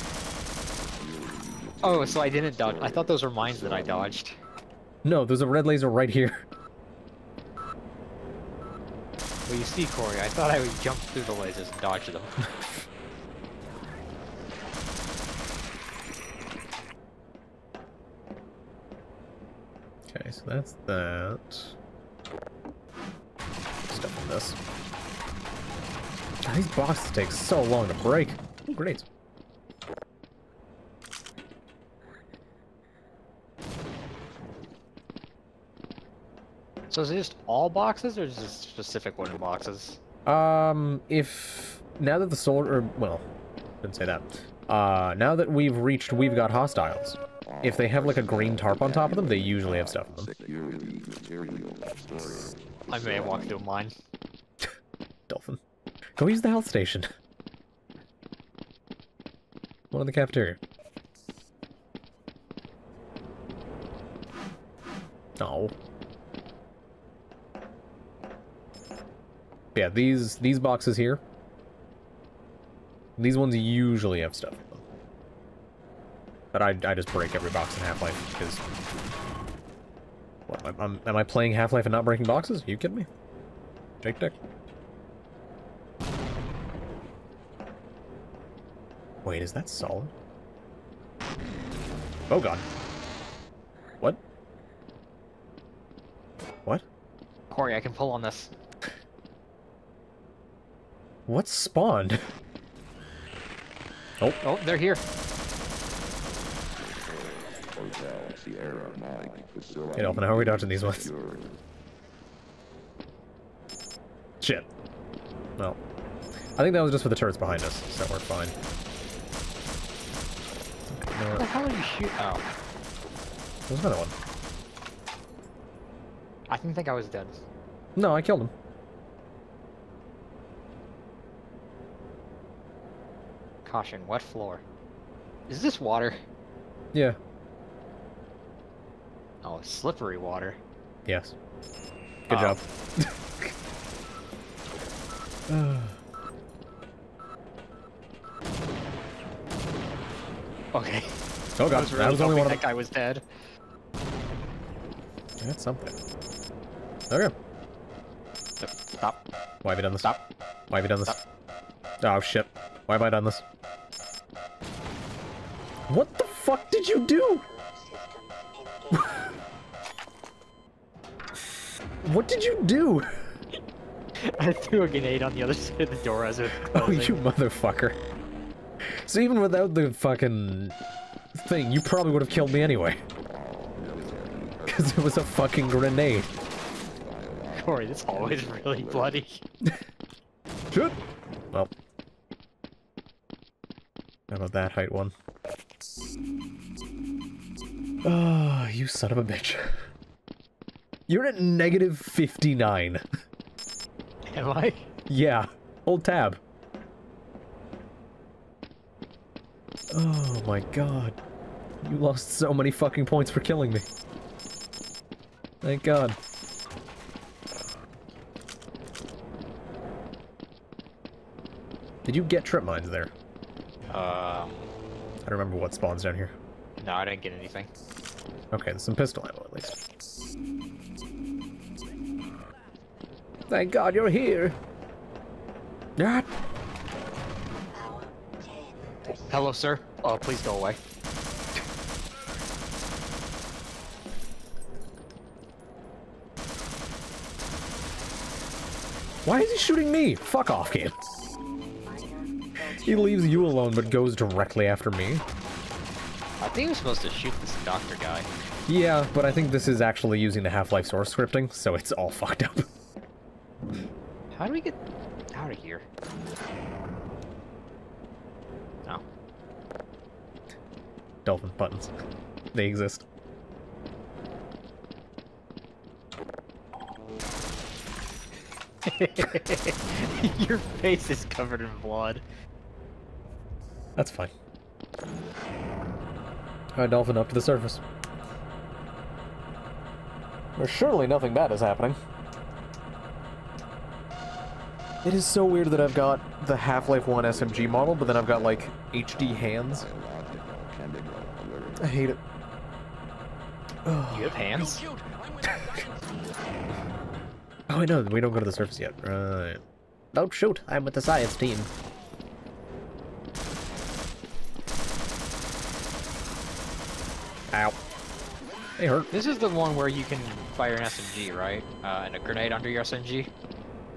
Oh, so I didn't dodge. I thought those were mines that I dodged. No, there's a red laser right here. Well, you see, Corey, I thought I would jump through the lasers and dodge them. Okay, so that's that. Stuff on this. God, these boxes take so long to break. Ooh, grenades. So is it just all boxes, or is it specific wooden boxes? If... Now that the solar... Well, didn't say that. Now that we've got hostiles. If they have, like, a green tarp on top of them, they usually have stuff on them. I may walk through mine. Dolphin. Go use the health station. One in the cafeteria. No. Yeah, these boxes here. These ones usually have stuff in them. But I just break every box in Half-Life because... What, am I playing Half-Life and not breaking boxes? Are you kidding me? Jake Dick. Wait, is that solid? Oh god. What? What? Corey, I can pull on this. What spawned? Oh, oh, they're here. Hey, Dolphin, how are we dodging these ones? Shit. Well, I think that was just for the turrets behind us, so we're fine. What the hell are you shooting? Oh. There's another one. I didn't think I was dead. No, I killed him. Caution, wet floor. Is this water? Yeah. Oh, slippery water. Yes. Good job. Okay. Oh god, I was really hoping that guy was dead. That's something. Okay. Stop. Why have you done this? Stop. Why have you done this? Stop. Oh shit. Why have I done this? What the fuck did you do? What did you do? I threw a grenade on the other side of the door as it was closing. Oh, you motherfucker. So even without the fucking thing, you probably would have killed me anyway. Because it was a fucking grenade. Corey, that's always really bloody. Shoot! Well. How about that height one? Oh, you son of a bitch. You're at negative 59. Am I? Yeah. Hold tab. Oh my god. You lost so many fucking points for killing me. Thank God. Did you get trip mines there? I don't remember what spawns down here. No, I didn't get anything. Okay, there's some pistol ammo at least. Thank God you're here. God. Hello, sir. Oh, please go away. Why is he shooting me? Fuck off, game. He leaves you alone, but goes directly after me. I think he was supposed to shoot this doctor guy. Yeah, but I think this is actually using the Half-Life source scripting, so it's all fucked up. How do we get out of here? Oh. Dolphin buttons. They exist. Your face is covered in blood. That's fine. Alright, Dolphin, up to the surface. Well, surely nothing bad is happening. It is so weird that I've got the Half-Life 1 SMG model, but then I've got, like, HD hands. I hate it. Ugh. You have hands? Oh, I know, we don't go to the surface yet. Right. Don't shoot, I'm with the science team. Ow. They hurt. This is the one where you can fire an SMG, right? And a grenade under your SMG?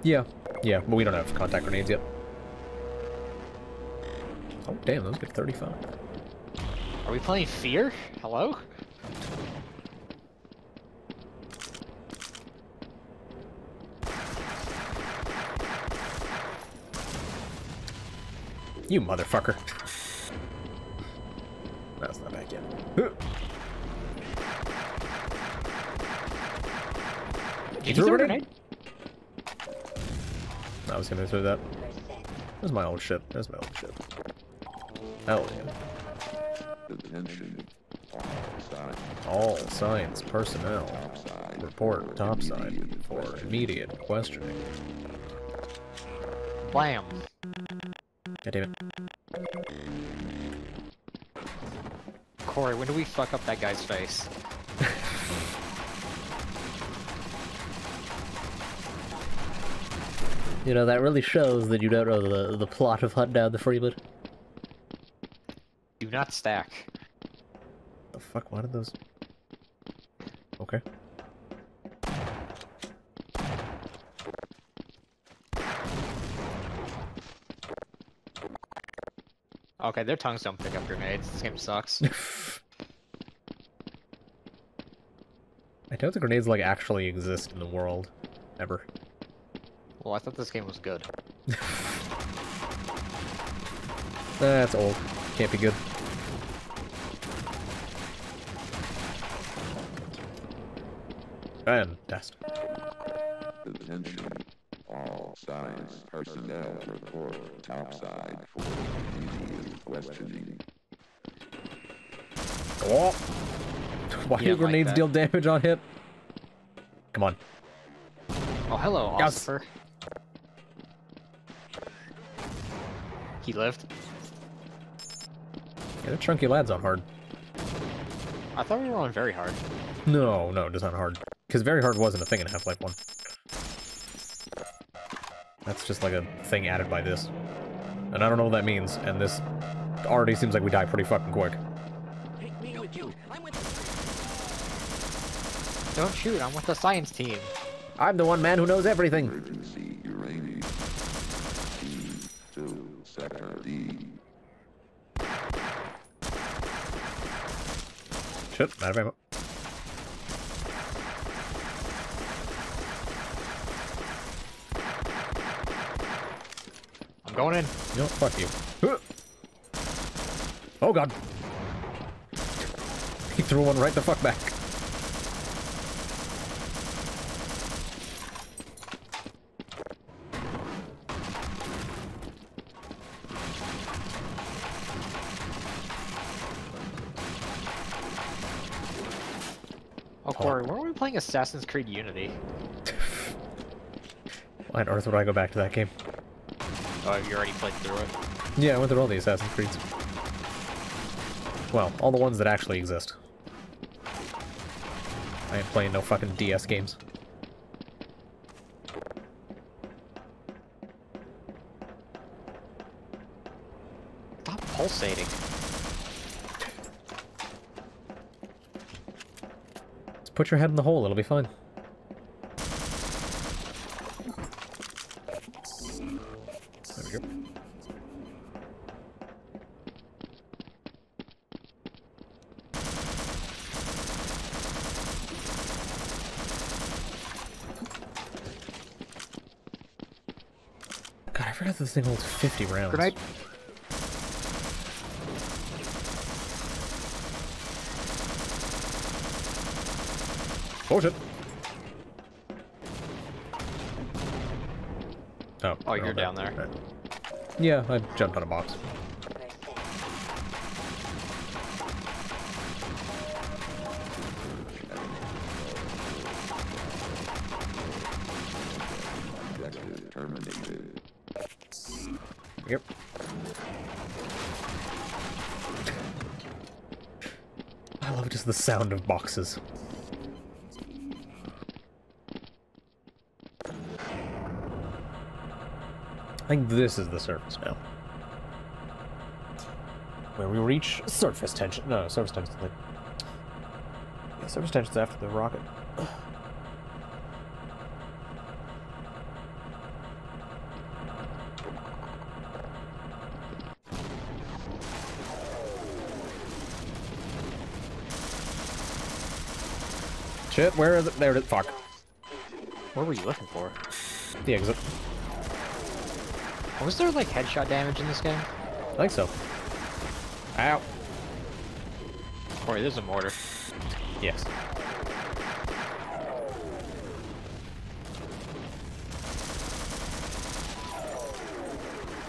Yeah. Yeah, but we don't have contact grenades yet. Oh, damn, those get 35. Are we playing Fear? Hello? You motherfucker. That's not back yet. Did you throw a grenade? I was gonna do that. That's my old ship. That's my old ship. Hell yeah. All science personnel report topside for immediate questioning. Blam. God damn it. Corey, when do we fuck up that guy's face? You know, that really shows that you don't know the plot of Hunt Down the Freeman. Do not stack. The fuck? Why did those... Okay. Okay, their tongues don't pick up grenades. This game sucks. I doubt the grenades, like, actually exist in the world. Ever. Well, I thought this game was good. That's old. Can't be good. Fantastic. Attention. All science personnel report topside for immediate questioning. Oh! Why do grenades deal damage on hit? Come on. Oh, hello, officer. He lived. Yeah, the chunky lad's on hard. I thought we were on very hard. No, no, it's not hard. Because very hard wasn't a thing in Half-Life 1. That's just like a thing added by this. And I don't know what that means, and this already seems like we die pretty fucking quick. Take me with you. I'm with you. Don't shoot, I'm with the science team. I'm the one man who knows everything. Shit, out of ammo. I'm going in. No, fuck you. Oh god. He threw one right the fuck back. Oh, Corey, weren't we playing Assassin's Creed Unity? Why on earth would I go back to that game? Oh, have you already played through it? Yeah, I went through all the Assassin's Creeds. Well, all the ones that actually exist. I ain't playing no fucking DS games. Stop pulsating. Just put your head in the hole, it'll be fine. This thing holds 50 rounds. Grenade. Oh shit. Oh. Oh, you're down there. Okay. Yeah, I jumped on a box. Yep. I love just the sound of boxes. I think this is the surface now. Where we reach surface tension. No, surface tension. Yeah, surface tension's after the rocket. Shit, where is it? There it is. Fuck. What were you looking for? The exit. Was there, like, headshot damage in this game? I think so. Ow. Corey, there's a mortar. Yes.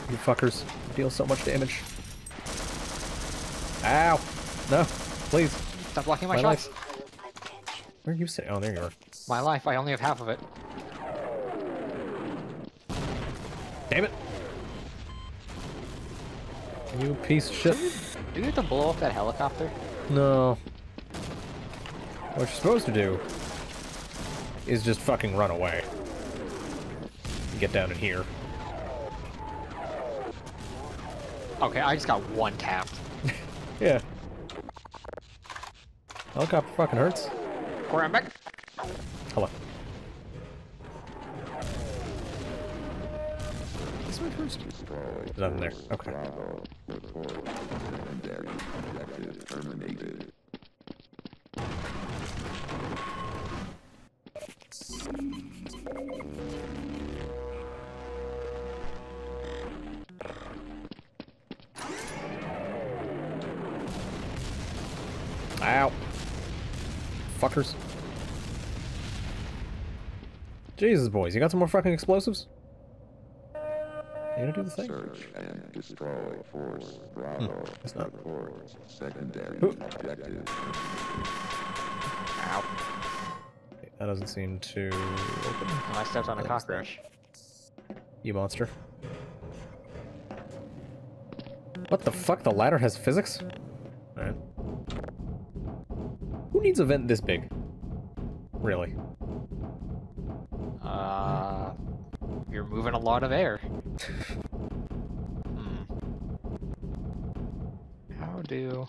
You fuckers deal so much damage. Ow. No. Please. Stop blocking my shots. Life. Where are you sitting? Oh, there you are. My life, I only have half of it. Damn it! You piece of shit. Do you have to blow up that helicopter? No. What you're supposed to do is just fucking run away. Get down in here. Okay, I just got one tapped. Yeah. Helicopter fucking hurts. I'm back. Hello. This one first. There's nothing there. Okay. Ow. Fuckers. Jesus, boys, you got some more fucking explosives? You gonna do the thing? Search and destroy force Bravo. That's not secondary objective. Ow. That doesn't seem to open. Oh, I stepped on a cockroach. You monster. What the fuck? The ladder has physics? Alright. Who needs a vent this big? Really? You're moving a lot of air. How do...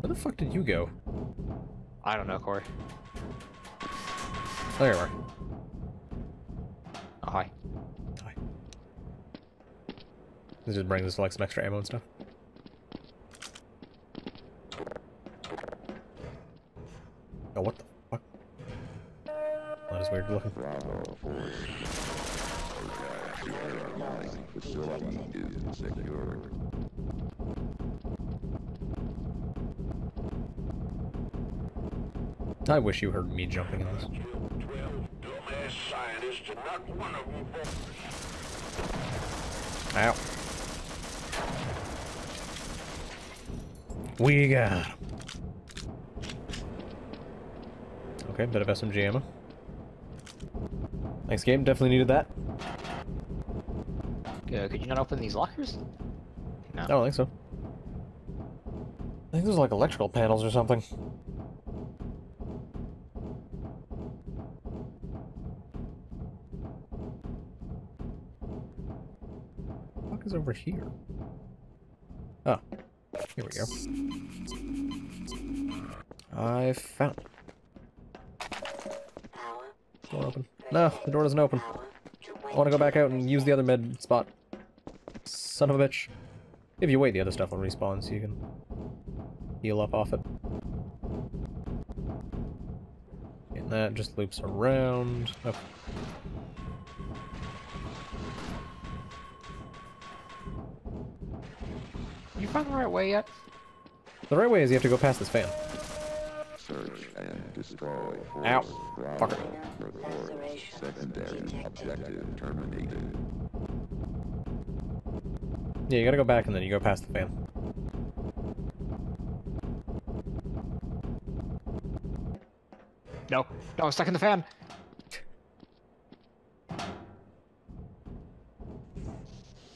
Where the fuck did you go? I don't know, Corey. Oh, there you are. Oh, hi. Hi. This just brings us like some extra ammo and stuff. Oh, what the fuck? That is weird looking. I wish you heard me jumping in this. Ow. We got him. Okay, bit of SMG ammo. Thanks, game. Definitely needed that. Could you not open these lockers? No. I don't think so. I think there's like electrical panels or something. What the fuck is over here? Oh. Here we go. I found it. Door open. No, the door doesn't open. I want to go back out and use the other med spot. Son of a bitch. If you wait, the other stuff will respawn, so you can heal up off it. And that just loops around. Oh. You found the right way yet? The right way is you have to go past this fan. Search and destroy. Ow. Fucker. Report. Secondary objective terminated. Yeah, you gotta go back and then you go past the fan. No. No, I'm stuck in the fan.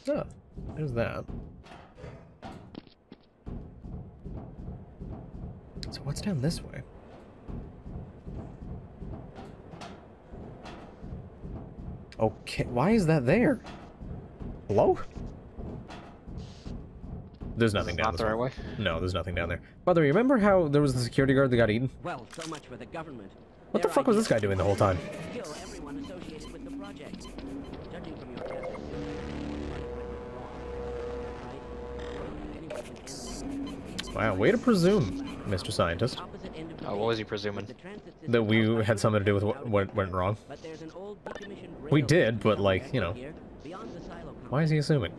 Oh, there's that. So what's down this way? Okay, why is that there? Hello? There's nothing down there. Right, no, there's nothing down there. By the way, remember how there was the security guard that got eaten? Well, so much for the government. What the fuck was this guy doing the whole time? Kill everyone associated with the project. Judging from your death, right? Wow, way to presume, Mr. Scientist. Oh, what was he presuming? That we had something to do with what went wrong. We did, but like, you know. Why is he assuming?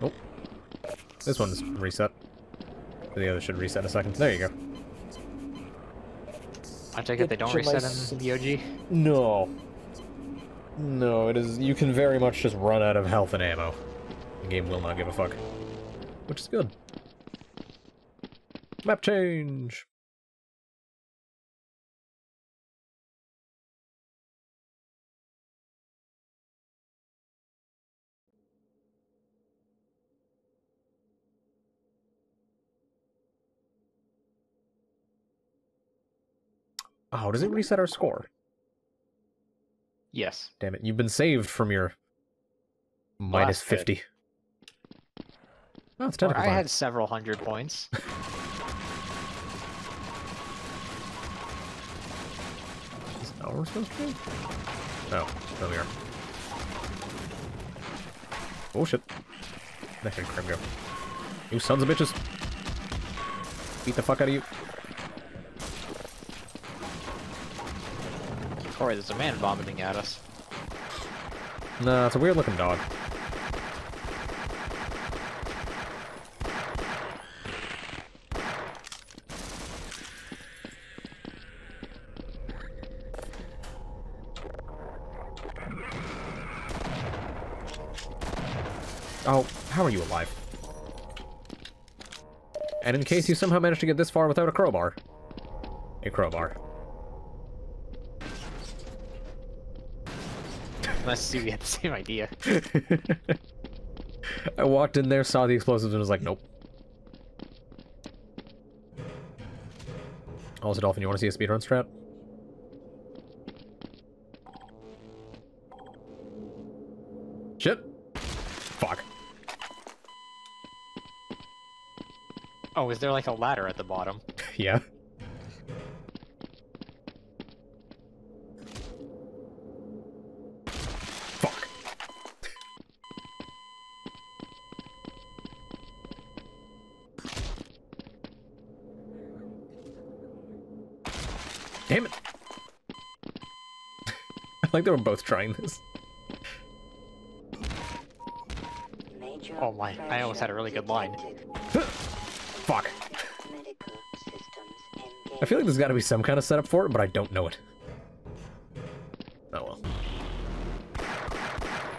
Oh, this one's reset. The other should reset a second. There you go. I take it they don't reset in the OG? No. No, it is. You can very much just run out of health and ammo. The game will not give a fuck. Which is good. Map change! Oh, does it reset our score? Yes. Damn it, you've been saved from your minus 50. Oh, it's technically fine. I had several hundred points. Is that what we're supposed to do? Oh, there we are. Oh shit. That should crim go. You sons of bitches. Beat the fuck out of you. Alright, there's a man vomiting at us. Nah, it's a weird looking dog. Oh, how are you alive? And in case you somehow managed to get this far without a crowbar. A crowbar. Let's see, we had the same idea. I walked in there, saw the explosives, and was like, nope. Also, Dolphin, you want to see a speedrun strat? Shit. Fuck. Oh, is there like a ladder at the bottom? Yeah. Damn it! I like they were both trying this. Oh my, I almost had a really good line. Fuck. I feel like there's gotta be some kind of setup for it, but I don't know it.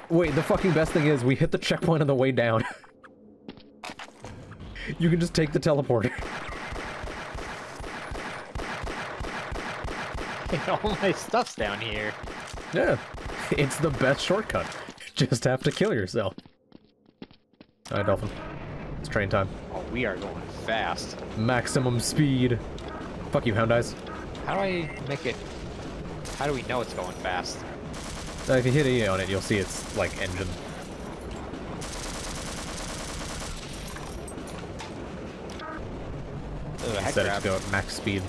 Wait, the fucking best thing is we hit the checkpoint on the way down. You can just take the teleporter. All my stuff's down here. Yeah, it's the best shortcut. You just have to kill yourself. Alright, Dolphin. It's train time. Oh, we are going fast. Maximum speed. Fuck you, hound eyes. How do I make it... How do we know it's going fast? If you hit E on it, you'll see it's, like, engine. Ugh, instead of just go at max speed.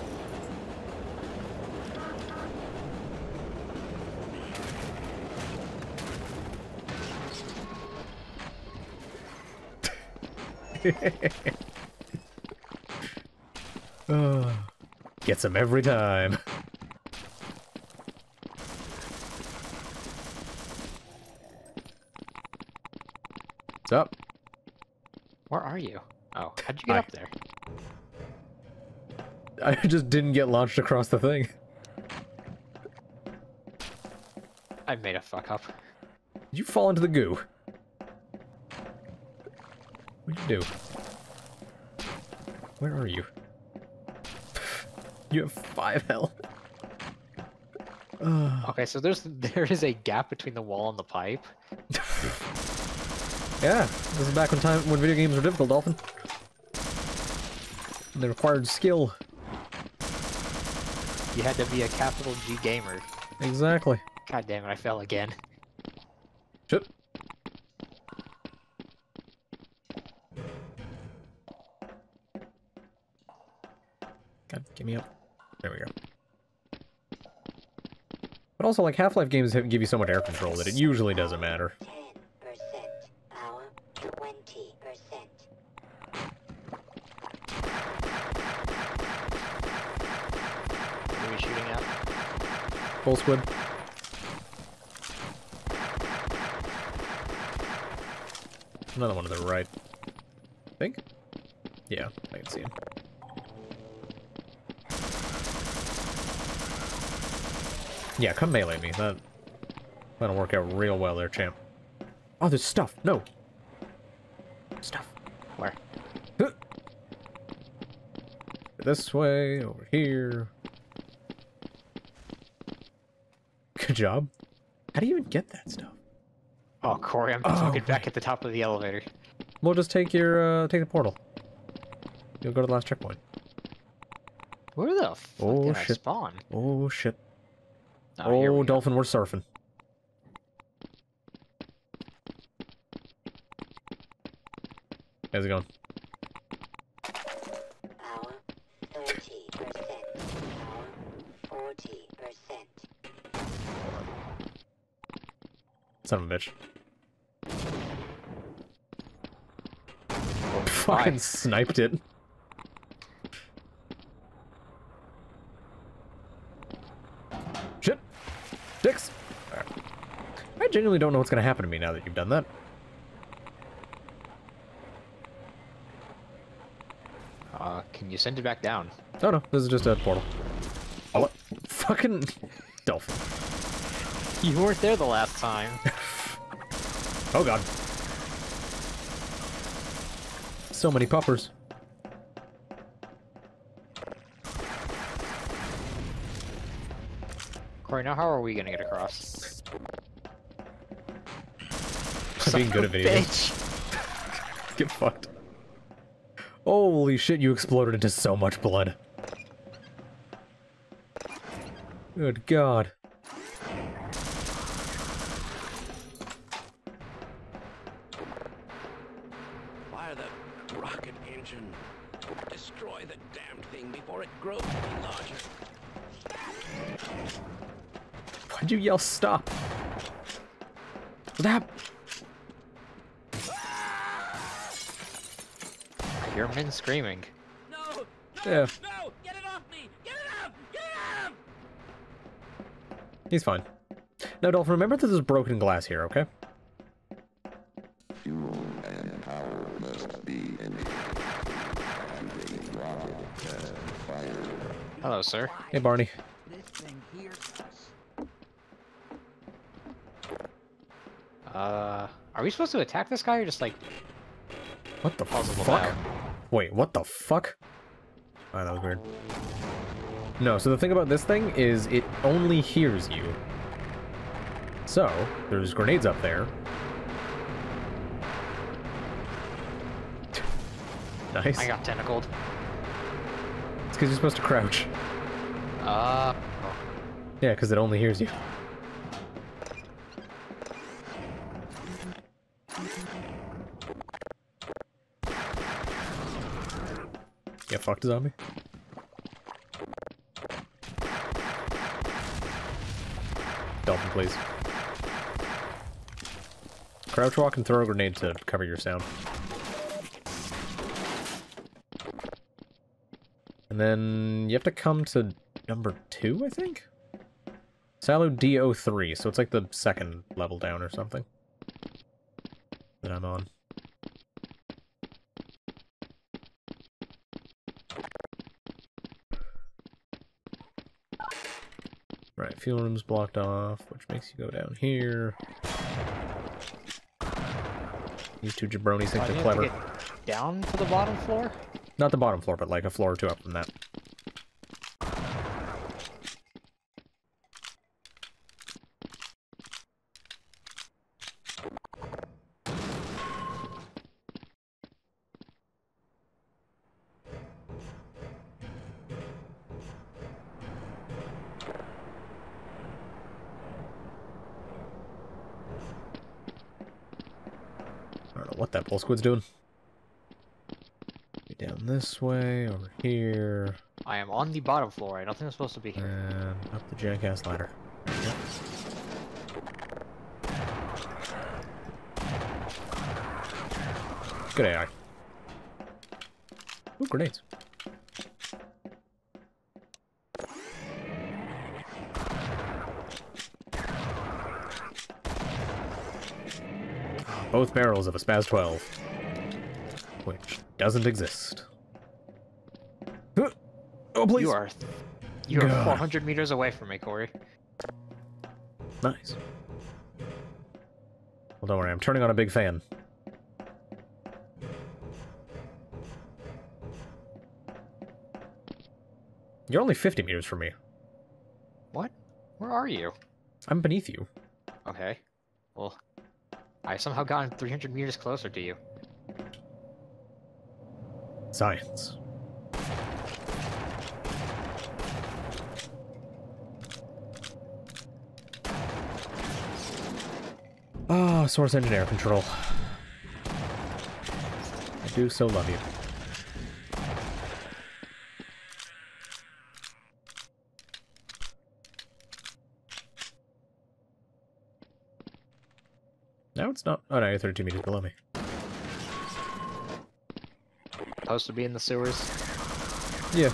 Gets him every time. What's up? Where are you? Oh, how'd you get up there? I just didn't get launched across the thing. I made a fuck up. Did you fall into the goo? What'd you do? Where are you? You have 5 health. Okay, so there is a gap between the wall and the pipe. Yeah, this is back when video games were difficult, Dolphin. They required skill. You had to be a capital G gamer. Exactly. God damn it, I fell again. Shit. God, get me up. There we go. But also, like, Half-Life games give you so much air control that it usually doesn't matter. 10%, 20%. What are we shooting at? Full squid. Another one to the right. I think? Yeah, I can see him. Yeah, come melee me. That'll work out real well there, champ. Oh, there's stuff. No. Stuff. Where? Huh. This way, over here. Good job. How do you even get that stuff? Oh, Corey, I'm talking back at the top of the elevator. We'll just take your, take the portal. You'll go to the last checkpoint. Where the fuck did I spawn? Oh, shit. Oh, Dolphin, we're surfing. How's it going? Power 30%. Power 40%. Son of a bitch. Oh, fucking sniped it. Dicks! Right. I genuinely don't know what's gonna happen to me now that you've done that. Can you send it back down? Oh no, this is just a portal. Oh, what? Fucking Dolphin. You weren't there the last time. Oh god. So many puppers. Corey, now how are we gonna get across? Being good at video games. Get fucked. Holy shit, you exploded into so much blood. Good god. Fire the rocket engine. Destroy the damned thing before it grows any larger. Why'd you yell stop? Stop! I hear men screaming. No! No! Yeah. No! Get it off me! Get it off! Get it off! He's fine. Now, Dolphin, remember that there's broken glass here, okay? Fuel and power must be in the rocket fire. Hello, sir. Hey, Barney. Are we supposed to attack this guy or just like... What the fuck? Out? Wait, what the fuck? Oh, that was weird. No, so the thing about this thing is it only hears you. So, there's grenades up there. Nice. I got tentacled. It's because you're supposed to crouch. Oh. Yeah, because it only hears you. Yeah, fucked a zombie. Dolphin, please. Crouch walk and throw a grenade to cover your sound. And then you have to come to number 2, I think? Salu DO3, so it's like the second level down or something. That I'm on. Right, fuel room's blocked off, which makes you go down here. These two jabronis think they're clever. Down to the bottom floor? Not the bottom floor, but like a floor or two up from that. I don't know what that bull squid's doing. This way, over here. I am on the bottom floor. I don't think I'm supposed to be here. And up the jackass ladder. Yep. Good AI. Ooh, grenades. Both barrels of a SPAS-12, which doesn't exist. Oh, please. You are 400 meters away from me, Corey. Nice. Well, don't worry, I'm turning on a big fan. You're only 50 meters from me. What? Where are you? I'm beneath you. Okay. Well, I somehow gotten 300 meters closer to you. Science. Oh, Source Engineer Control. I do so love you. No, it's not. Oh, no, you're 32 meters below me. Supposed to be in the sewers? Yeah.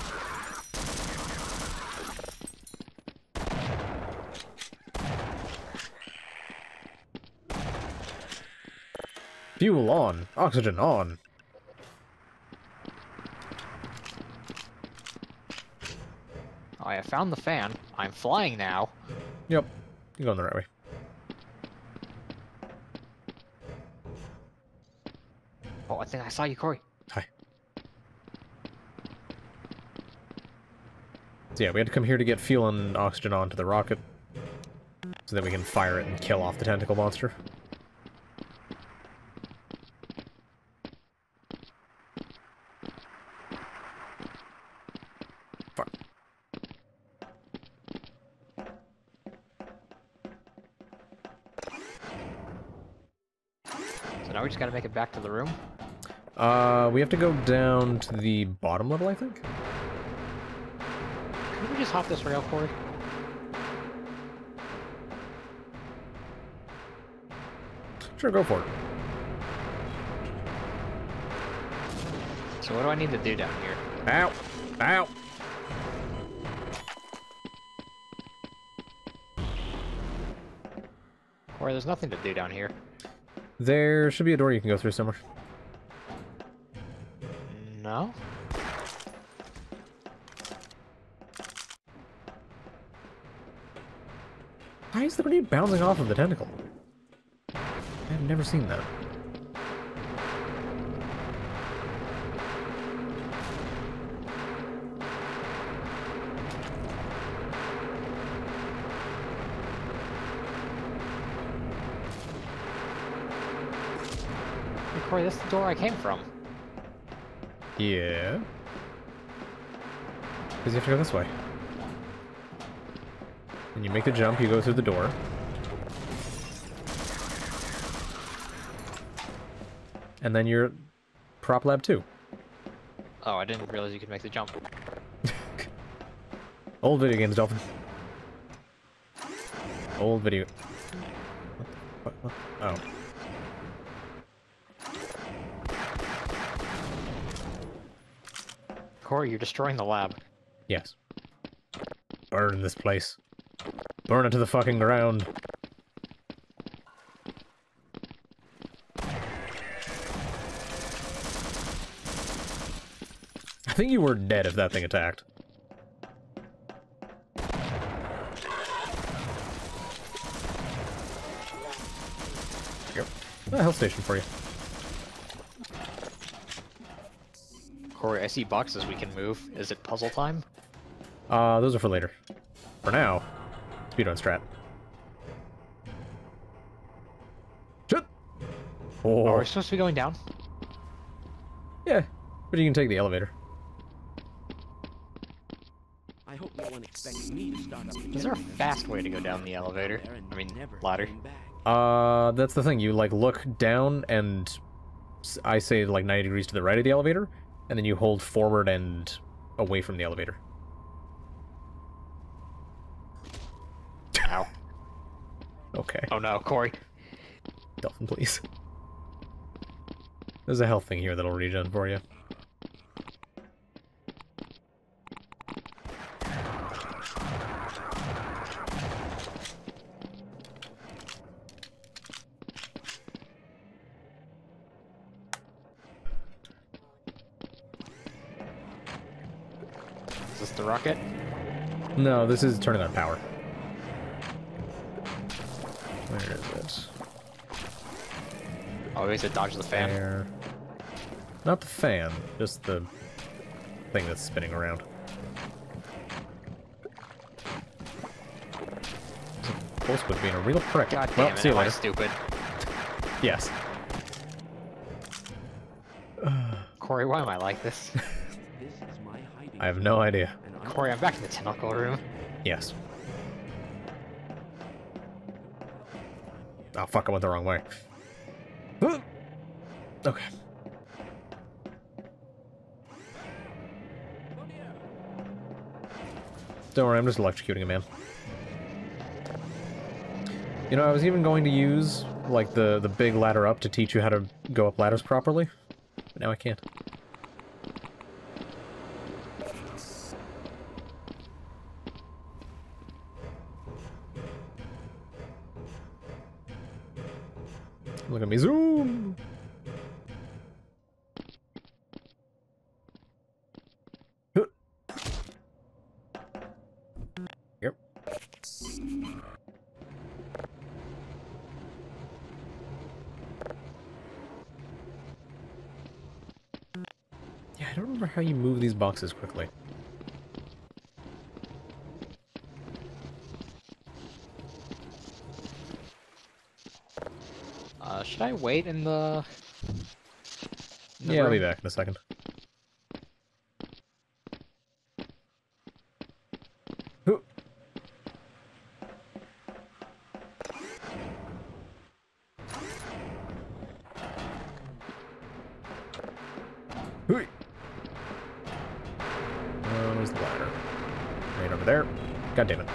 Fuel on. Oxygen on. I have found the fan. I'm flying now. Yep. You're going the right way. Oh, I think I saw you, Corey. Hi. So yeah, we had to come here to get fuel and oxygen onto the rocket, so that we can fire it and kill off the tentacle monster. We just gotta make it back to the room. We have to go down to the bottom level, I think. Can we just hop this rail cord? Sure, go for it. So what do I need to do down here? Ow! Ow! Corey, there's nothing to do down here. There should be a door you can go through somewhere. No? Why is the grenade bouncing off of the tentacle? never seen that. Hey Corey, that's the door I came from. Yeah. Because you have to go this way. And you make the jump, you go through the door. And then you're Prop Lab 2. Oh, I didn't realize you could make the jump. Old video games, Dolphin. Old video. What? Oh. Corey, you're destroying the lab. Yes. Burn this place. Burn it to the fucking ground. I think you were dead if that thing attacked. Here. A health station for you. Corey, I see boxes we can move. Is it puzzle time? Those are for later. For now, speedrun strat. Shit! Oh. Are we supposed to be going down? Yeah, but you can take the elevator. I hope no one expects me to start up. Is there a fast way to go down the elevator? I mean, ladder. That's the thing. You like look down, and I say like 90 degrees to the right of the elevator. And then you hold forward and away from the elevator. Ow. Okay. Oh no, Corey. Dolphin, please. There's a health thing here that'll regen for you. Rocket? No, this is turning on power. Where is it? Oh, we said dodge the fan. There. Not the fan, just the thing that's spinning around. Pulse would be a real prick. God damn it, am I stupid? Yes. Corey, why am I like this? I have no idea. Corey, I'm back in the tentacle room. Yes. Oh fuck, I went the wrong way. Okay. Don't worry, I'm just electrocuting a man. You know, I was even going to use, like, the big ladder up to teach you how to go up ladders properly. But now I can't. Look at me zoom! Yep. Yeah, I don't remember how you move these boxes quickly. Should I wait in the... Yeah, I'll be back in a second. Ooh. Where's the ladder? Right over there. God damn it.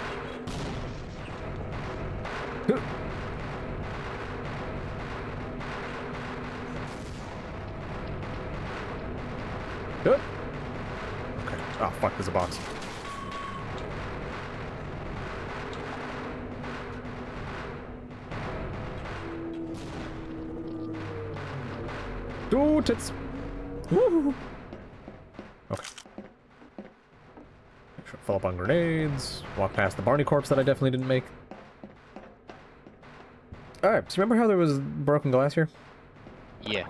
Fuck, there's a box. Dude, tits! Woo! Okay. Make sure to fall up on grenades. Walk past the Barney corpse that I definitely didn't make. Alright, so remember how there was broken glass here? Yeah.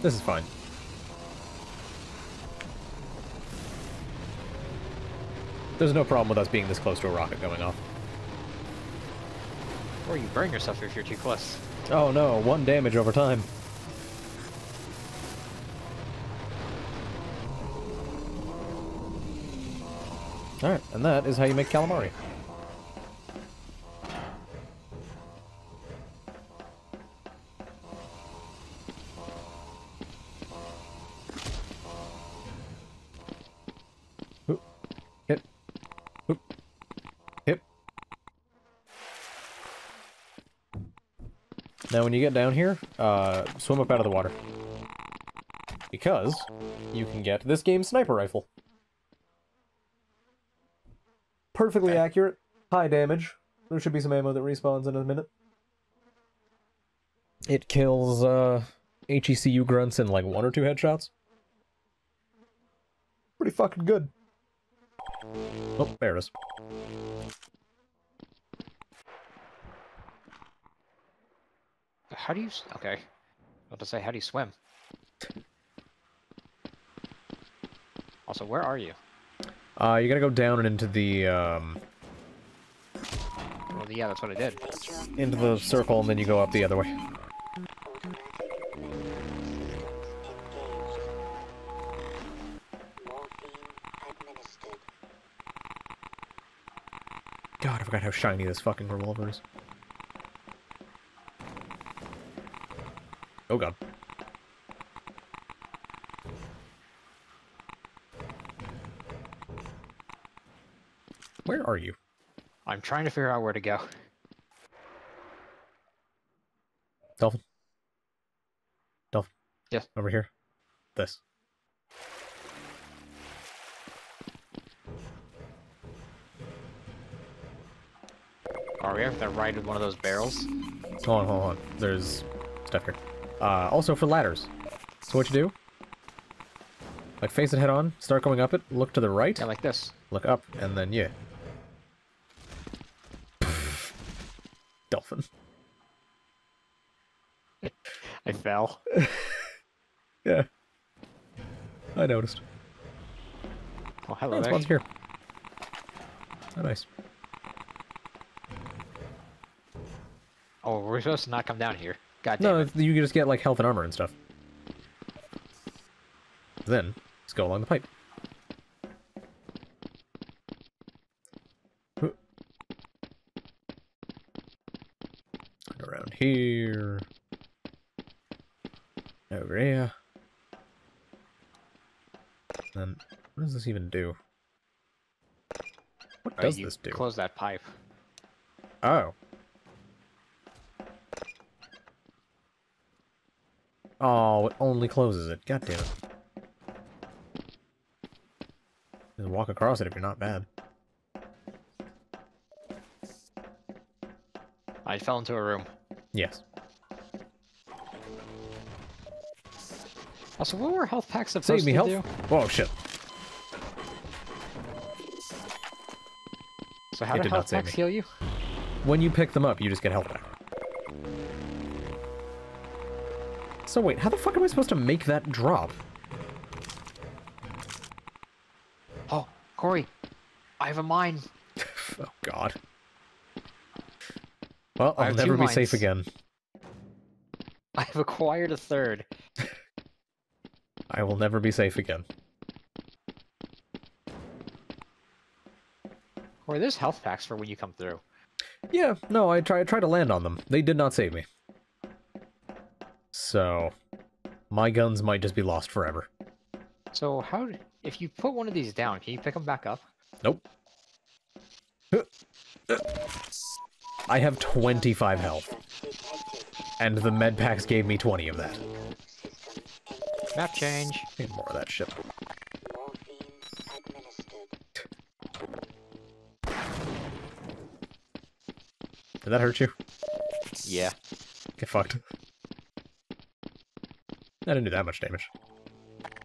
This is fine. There's no problem with us being this close to a rocket going off. Or you burn yourself if you're too close. Oh no, one damage over time. Alright, and that is how you make calamari. Now when you get down here, swim up out of the water. Because you can get this game's sniper rifle. Perfectly accurate, high damage. There should be some ammo that respawns in a minute. It kills HECU grunts in like 1 or 2 headshots. Pretty fucking good. Oh, there it is. How do you... Okay. I was about to say, how do you swim? Also, where are you? You gotta go down and into the, Well, yeah, that's what I did. Into the circle, and then you go up the other way. God, I forgot how shiny this fucking revolver is. Oh god. Where are you? I'm trying to figure out where to go. Dolphin. Dolphin. Yes. Over here. This. Are we having to ride with one of those barrels? Hold on, hold on. There's stuff here. Also for ladders. So what you do, like face it head on, start going up it, look to the right. Yeah, like this. Look up, and then yeah. Dolphin. I fell. Yeah. I noticed. Oh, hello there. Oh, here. Oh, nice. Oh, we're supposed to not come down here. No, it. You can just get, like, health and armor and stuff. Then, let's go along the pipe. Around here. Over here. Then, what does this even do? What does this do? Close that pipe. Oh. Oh, it only closes it. God damn it. Just walk across it if you're not bad. I fell into a room. Yes. Also, what were health packs supposed to do? Whoa, shit. So how do health packs heal you? When you pick them up, you just get health packs. So wait, how the fuck am I supposed to make that drop? Oh, Corey, I have a mine. Oh god. Well, I'll never be safe again. I have acquired a third. I will never be safe again. Corey, there's health packs for when you come through. Yeah, no, I tried to land on them. They did not save me. So, my guns might just be lost forever. So, how... If you put one of these down, can you pick them back up? Nope. I have 25 health. And the med packs gave me 20 of that. Map change. Need more of that shit. Did that hurt you? Yeah. Get fucked. I didn't do that much damage.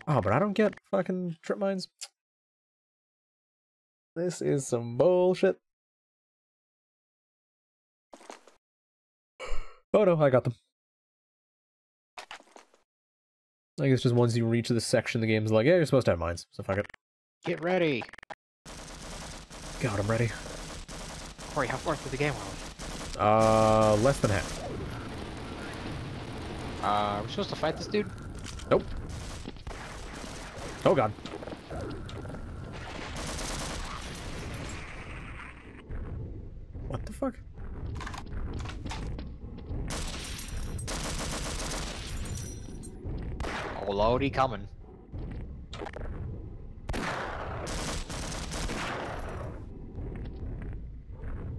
Oh, but I don't get fucking trip mines. This is some bullshit. Oh no, I got them. I guess just once you reach this section, the game's like, yeah, you're supposed to have mines, so fuck it. Get ready! God, I'm ready. Corey, how far through the game are we? Less than half. Are we supposed to fight this dude? Nope. Oh god. What the fuck? Oh lordy, coming.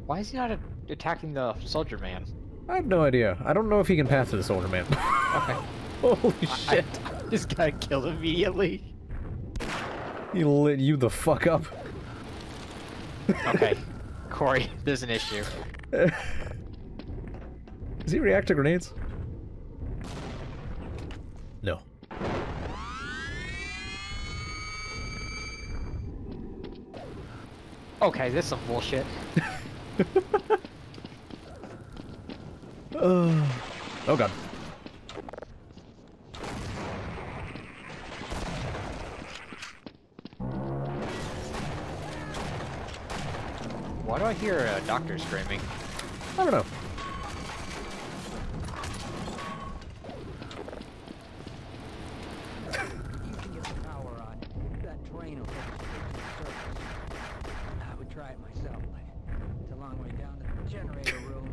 Why is he not attacking the soldier man? I have no idea. I don't know if he can pass to the soldier man. Okay. Holy shit. I just got killed immediately. He lit you the fuck up. Okay. Corey, there's an issue. Does he react to grenades? No. Okay, this is some bullshit. Oh god. Why do I hear a doctor screaming? I don't know. You can get the power on that train over there. I would try it myself, but it's a long way down to the generator room.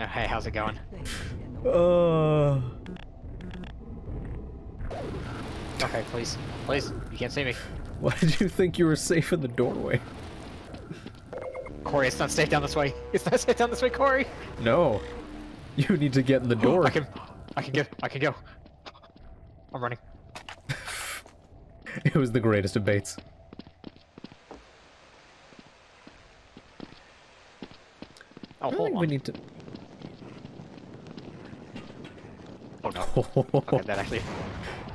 Oh, hey, how's it going? Okay, please. Please, you can't see me. Why did you think you were safe in the doorway? Corey, it's not safe down this way. It's not safe down this way, Corey. No, you need to get in the door. I can go. I'm running. It was the greatest of baits. Oh, hold on. We need to. Oh no. Okay, that actually.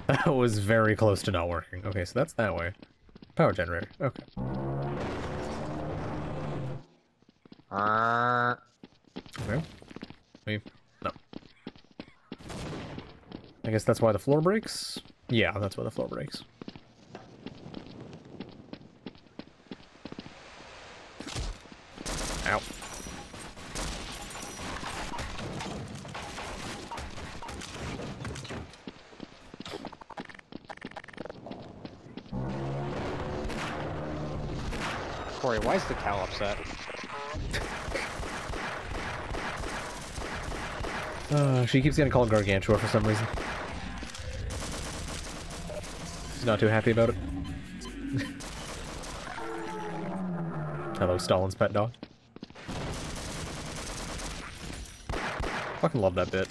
That was very close to not working. Okay, so that's that way. Power generator. Okay. Okay. Wait. No. I guess that's why the floor breaks? Yeah, that's why the floor breaks. Ow. Corey, why is the cow upset? She keeps getting called Gargantua for some reason. She's not too happy about it. Hello, Stalin's pet dog. Fucking love that bit.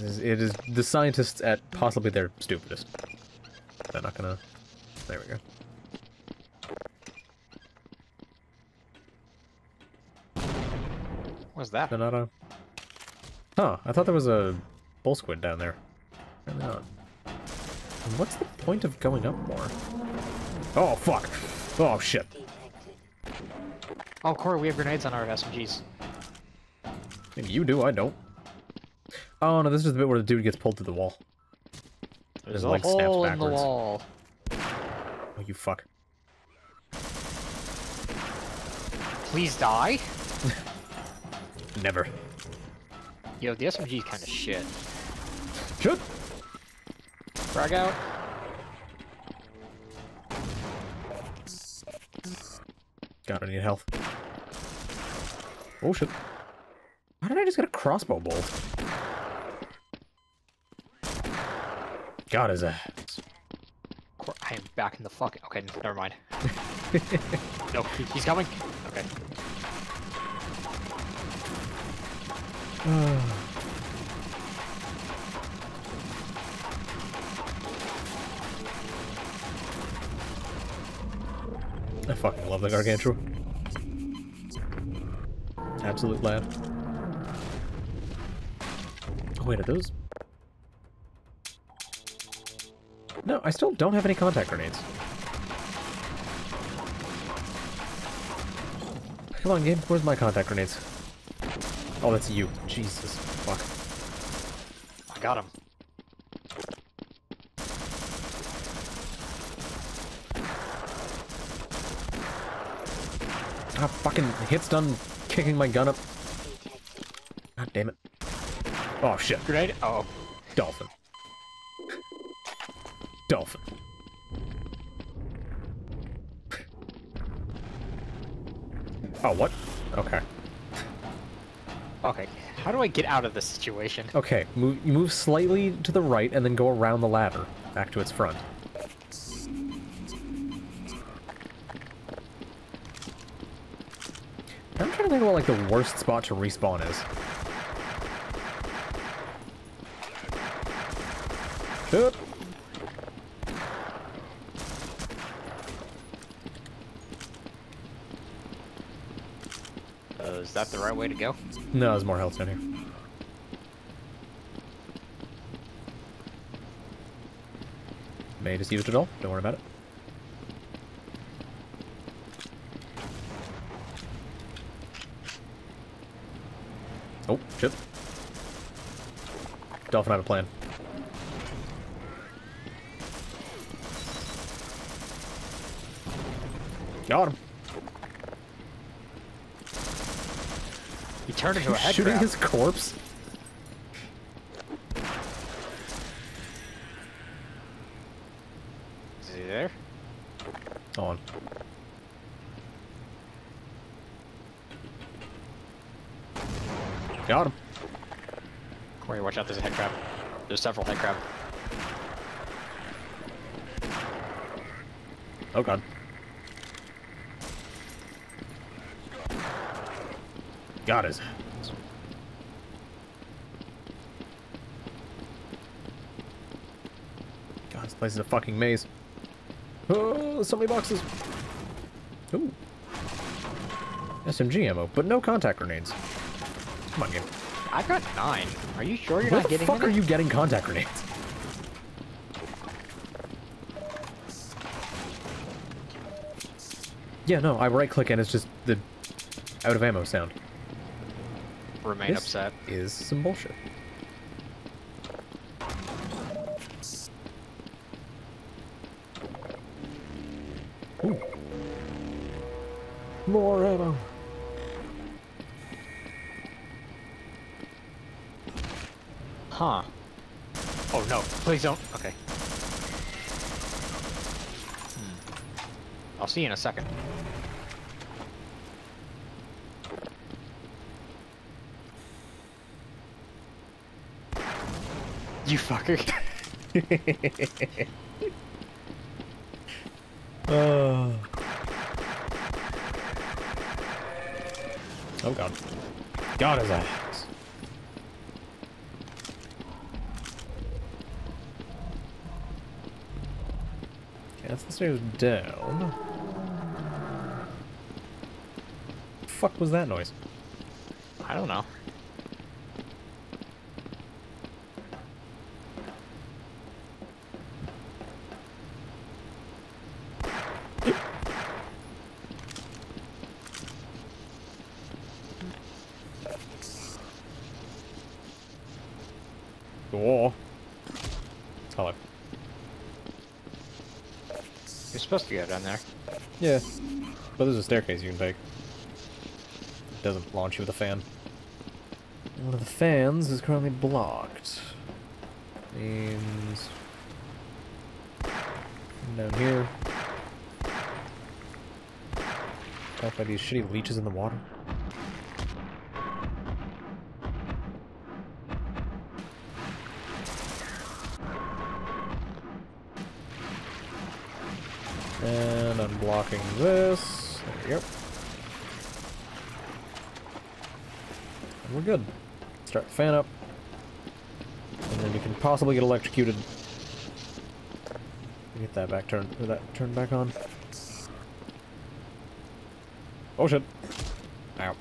It is the scientists at possibly their stupidest. They're not gonna... There we go. What's that? They're not a... Huh, I thought there was a bull squid down there. Apparently not. And what's the point of going up more? Oh, fuck! Oh, shit. Oh, Corey, we have grenades on our SMGs. Maybe you do, I don't. Oh, no, this is the bit where the dude gets pulled through the wall. There's a like, snaps hole backwards. In the wall. Oh, you fuck. Please die? Never. Yo, the SMG is kind of shit. Shoot! Frag out. God, I need health. Oh shit. Why did I just get a crossbow bolt? God, is that... I am back in the fuck... Okay, never mind. No, he's coming. Okay. I fucking love the Gargantua. Absolute lad. Oh, wait, are those? No, I still don't have any contact grenades. Come on, game. Where's my contact grenades? Oh, that's you. Jesus. Fuck. I got him. Ah, fucking hit's done kicking my gun up. God damn it. Oh, shit. Grenade? Oh. Dolphin. Dolphin. Oh, what? Okay. Okay, how do I get out of this situation? Okay, you move slightly to the right and then go around the ladder, back to its front. I'm trying to think about, like, the worst spot to respawn is. Oop. Is that the right way to go? No, there's more health down here. May I just use it at all? Don't worry about it. Oh, shit. Dolphin had a plan. Got him. He turned into a head shooting grab. His corpse. Is he there? Hold on. Got him. Corey, watch out! There's a head crab. There's several head crab. Oh god. Got his ass. God, this place is a fucking maze. Oh, so many boxes. Ooh. SMG ammo, but no contact grenades. Come on, game. I got 9. Are you sure you're not getting any? Where the fuck are you getting contact grenades? Yeah, no, I right-click and it's just the out-of-ammo sound. Remain upset. Is some bullshit. Ooh. More ammo. Huh. Oh no, please don't. Okay. I'll see you in a second. You fucker. Oh. Oh god. God is ass. Okay, that's the stairs down. Fuck was that noise? I don't know. Supposed to go down there. Yeah, but there's a staircase you can take. It doesn't launch you with a fan. One of the fans is currently blocked. Means down here. Attacked by these shitty leeches in the water. And unblocking this. There we go. And we're good. Start the fan up. And then you can possibly get electrocuted. Get that back turned, or that turned back on. Oh shit. Ow.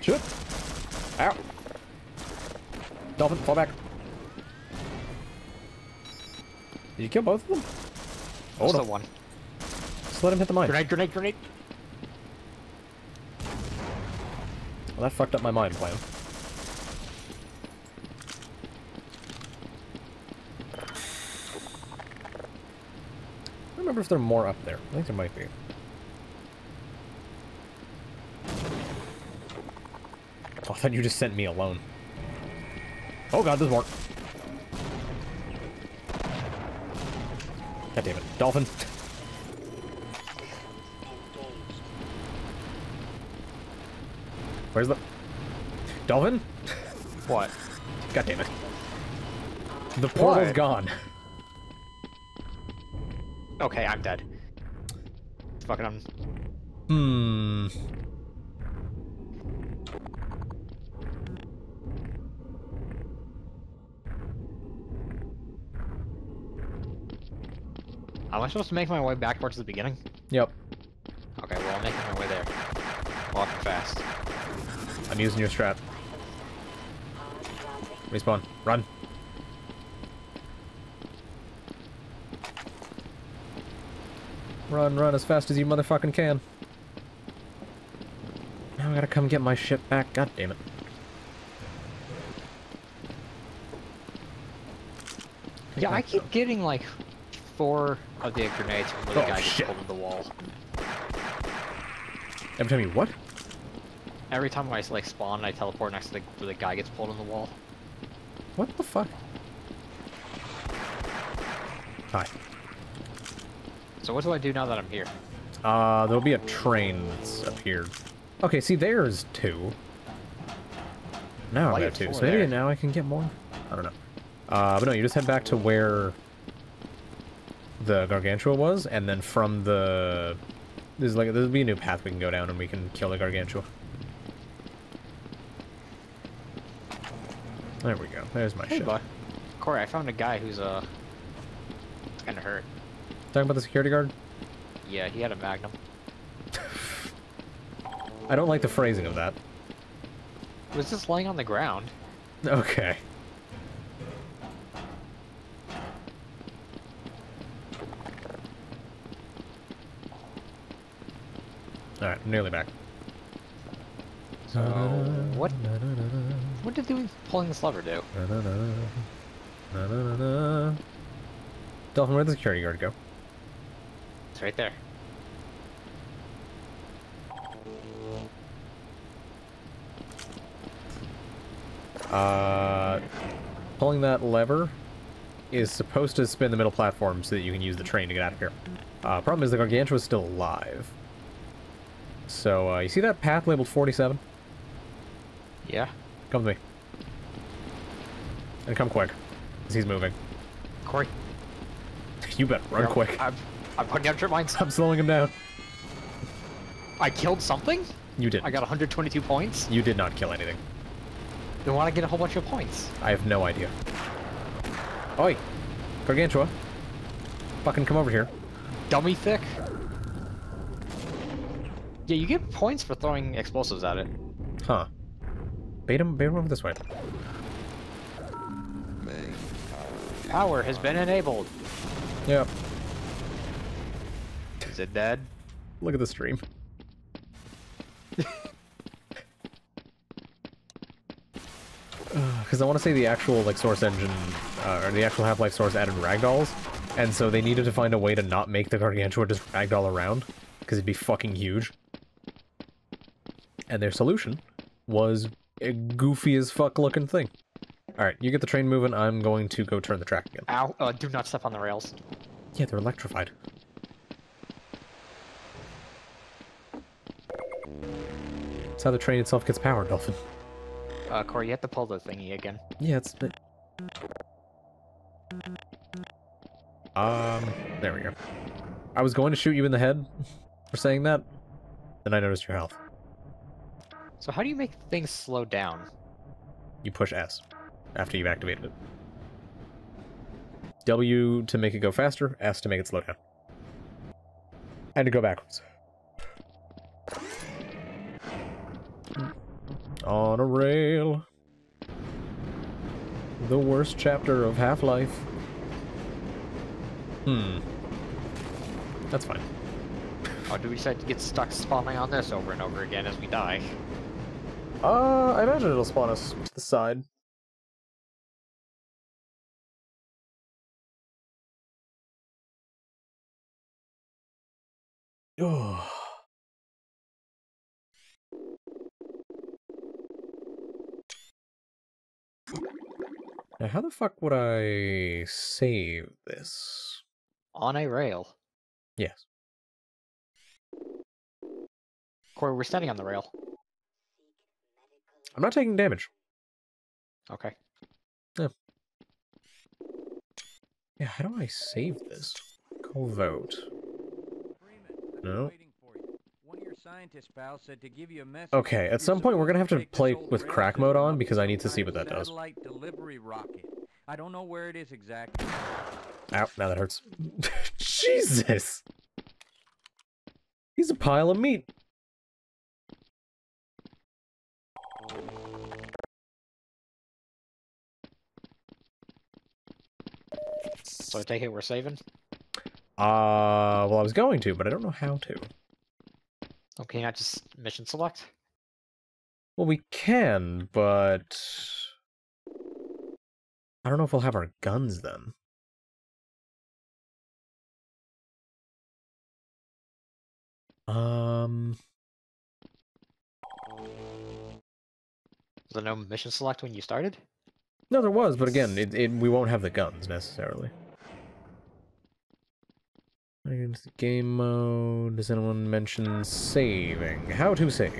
Shit. Ow. Dolphin, fall back. Did you kill both of them? Hold on. One. Just let him hit the mine. Grenade, grenade, grenade. Well, that fucked up my mine plan. I remember if there are more up there. I think there might be. Oh, I thought you just sent me alone. Oh god, there's more. God damn it. Dolphin. Where's the... Dolphin? What? God damn it. The portal's gone. Okay, I'm dead. Fucking I'm... Hmm... Am I supposed to make my way back towards the beginning? Yep. Okay, well, I'm making my way there. Walking fast. I'm using your strap. Respawn. Run. Run, run as fast as you motherfucking can. Now I gotta come get my shit back. God damn it. Yeah, I keep getting, like... 4 of the grenades from the guy just holding the wall. Every time you what? Every time I like spawn, I teleport next to the guy gets pulled on the wall. What the fuck? Hi. So what do I do now that I'm here? There'll be a train that's appeared. Okay, see, there's 2. Now I've got 2, so maybe now I can get more? I don't know. But no, you just head back to where... the Gargantua was, and then from the... There's like, there'll be a new path we can go down and we can kill the Gargantua. There we go. There's my shit. Corey, I found a guy who's, kinda hurt. Talking about the security guard? Yeah, he had a magnum. I don't like the phrasing of that. It was just laying on the ground. Okay. Alright, I'm nearly back. So, what did pulling this lever do? Dolphin, where'd the security guard go? It's right there. Pulling that lever is supposed to spin the middle platform so that you can use the train to get out of here. Problem is the Gargantua is still alive. So, you see that path labeled 47? Yeah. Come to me. And come quick. Because he's moving. Corey. You better run quick. I'm putting out trip mines. I'm slowing him down. I killed something? You did. I got 122 points? You did not kill anything. Then why'd I get a whole bunch of points? I have no idea. Oi! Gargantua. Fucking come over here. Dummy thick. Yeah, you get points for throwing explosives at it. Huh. Bait him over this way. Power has been enabled. Yep. Is it dead? Look at the stream. Because I want to say the actual, like, Source engine, or the actual Half-Life Source added ragdolls, and so they needed to find a way to not make the Gargantua just ragdoll around, because it'd be fucking huge. And their solution was a goofy as fuck looking thing. Alright, you get the train moving, I'm going to go turn the track again. Ow, do not step on the rails. Yeah, they're electrified. That's how the train itself gets power, Dolphin. Corey, you have to pull the thingy again. Yeah, it's... there we go. I was going to shoot you in the head for saying that, then I noticed your health. So how do you make things slow down? You push S after you've activated it. W to make it go faster, S to make it slow down. And to go backwards. On a rail. The worst chapter of Half-Life. Hmm. That's fine. Or do we decide to get stuck spawning on this over and over again as we die? I imagine it'll spawn us to the side. Oh. Now, how the fuck would I save this? On a rail. Yes. Corey, we're standing on the rail. I'm not taking damage. Okay. No. Yeah, how do I save this? Call vote. No. Okay, at some point we're gonna have to play with crack mode on because I need to see what that does. I don't know where it is exactly. Ow, now that hurts. Jesus! He's a pile of meat. So I take it we're saving? Well I was going to, but I don't know how to. Okay, not just mission select? Well, we can, but... I don't know if we'll have our guns then. Was there no mission select when you started? No, there was, but again, we won't have the guns necessarily. Game mode. Does anyone mention saving? How to save?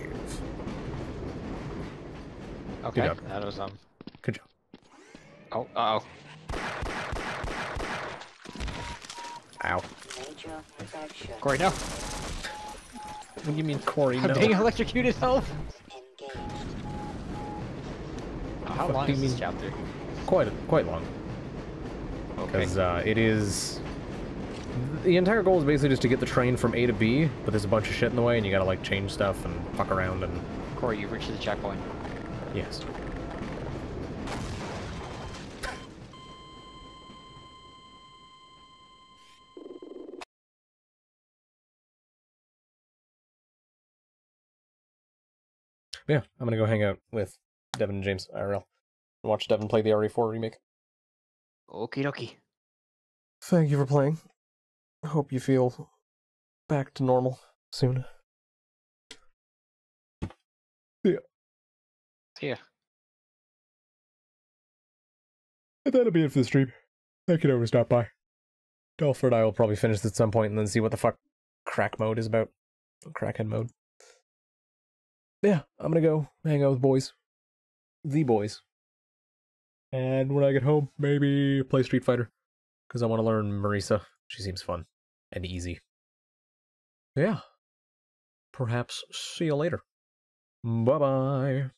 Okay, that was good job. Oh, Ow. Corey, no. What do you mean, Corey? No. I'm being electrocuted. Help! How long is this chapter? Quite long. Okay. Because it is. The entire goal is basically just to get the train from A to B, but there's a bunch of shit in the way, and you gotta, like, change stuff and fuck around and... Corey, you've reached the checkpoint. Yes. Yeah, I'm gonna go hang out with Devin and James IRL and watch Devin play the RE4 remake. Okie dokie. Thank you for playing. Hope you feel back to normal soon. Yeah. Yeah. And that'll be it for the stream. I can always stop by. Dolphin and I will probably finish this at some point and then see what the fuck crack mode is about. Crackhead mode. Yeah, I'm gonna go hang out with boys. The boys. And when I get home, maybe play Street Fighter. Because I want to learn Marisa. She seems fun. And easy. Yeah. Perhaps see you later. Bye-bye.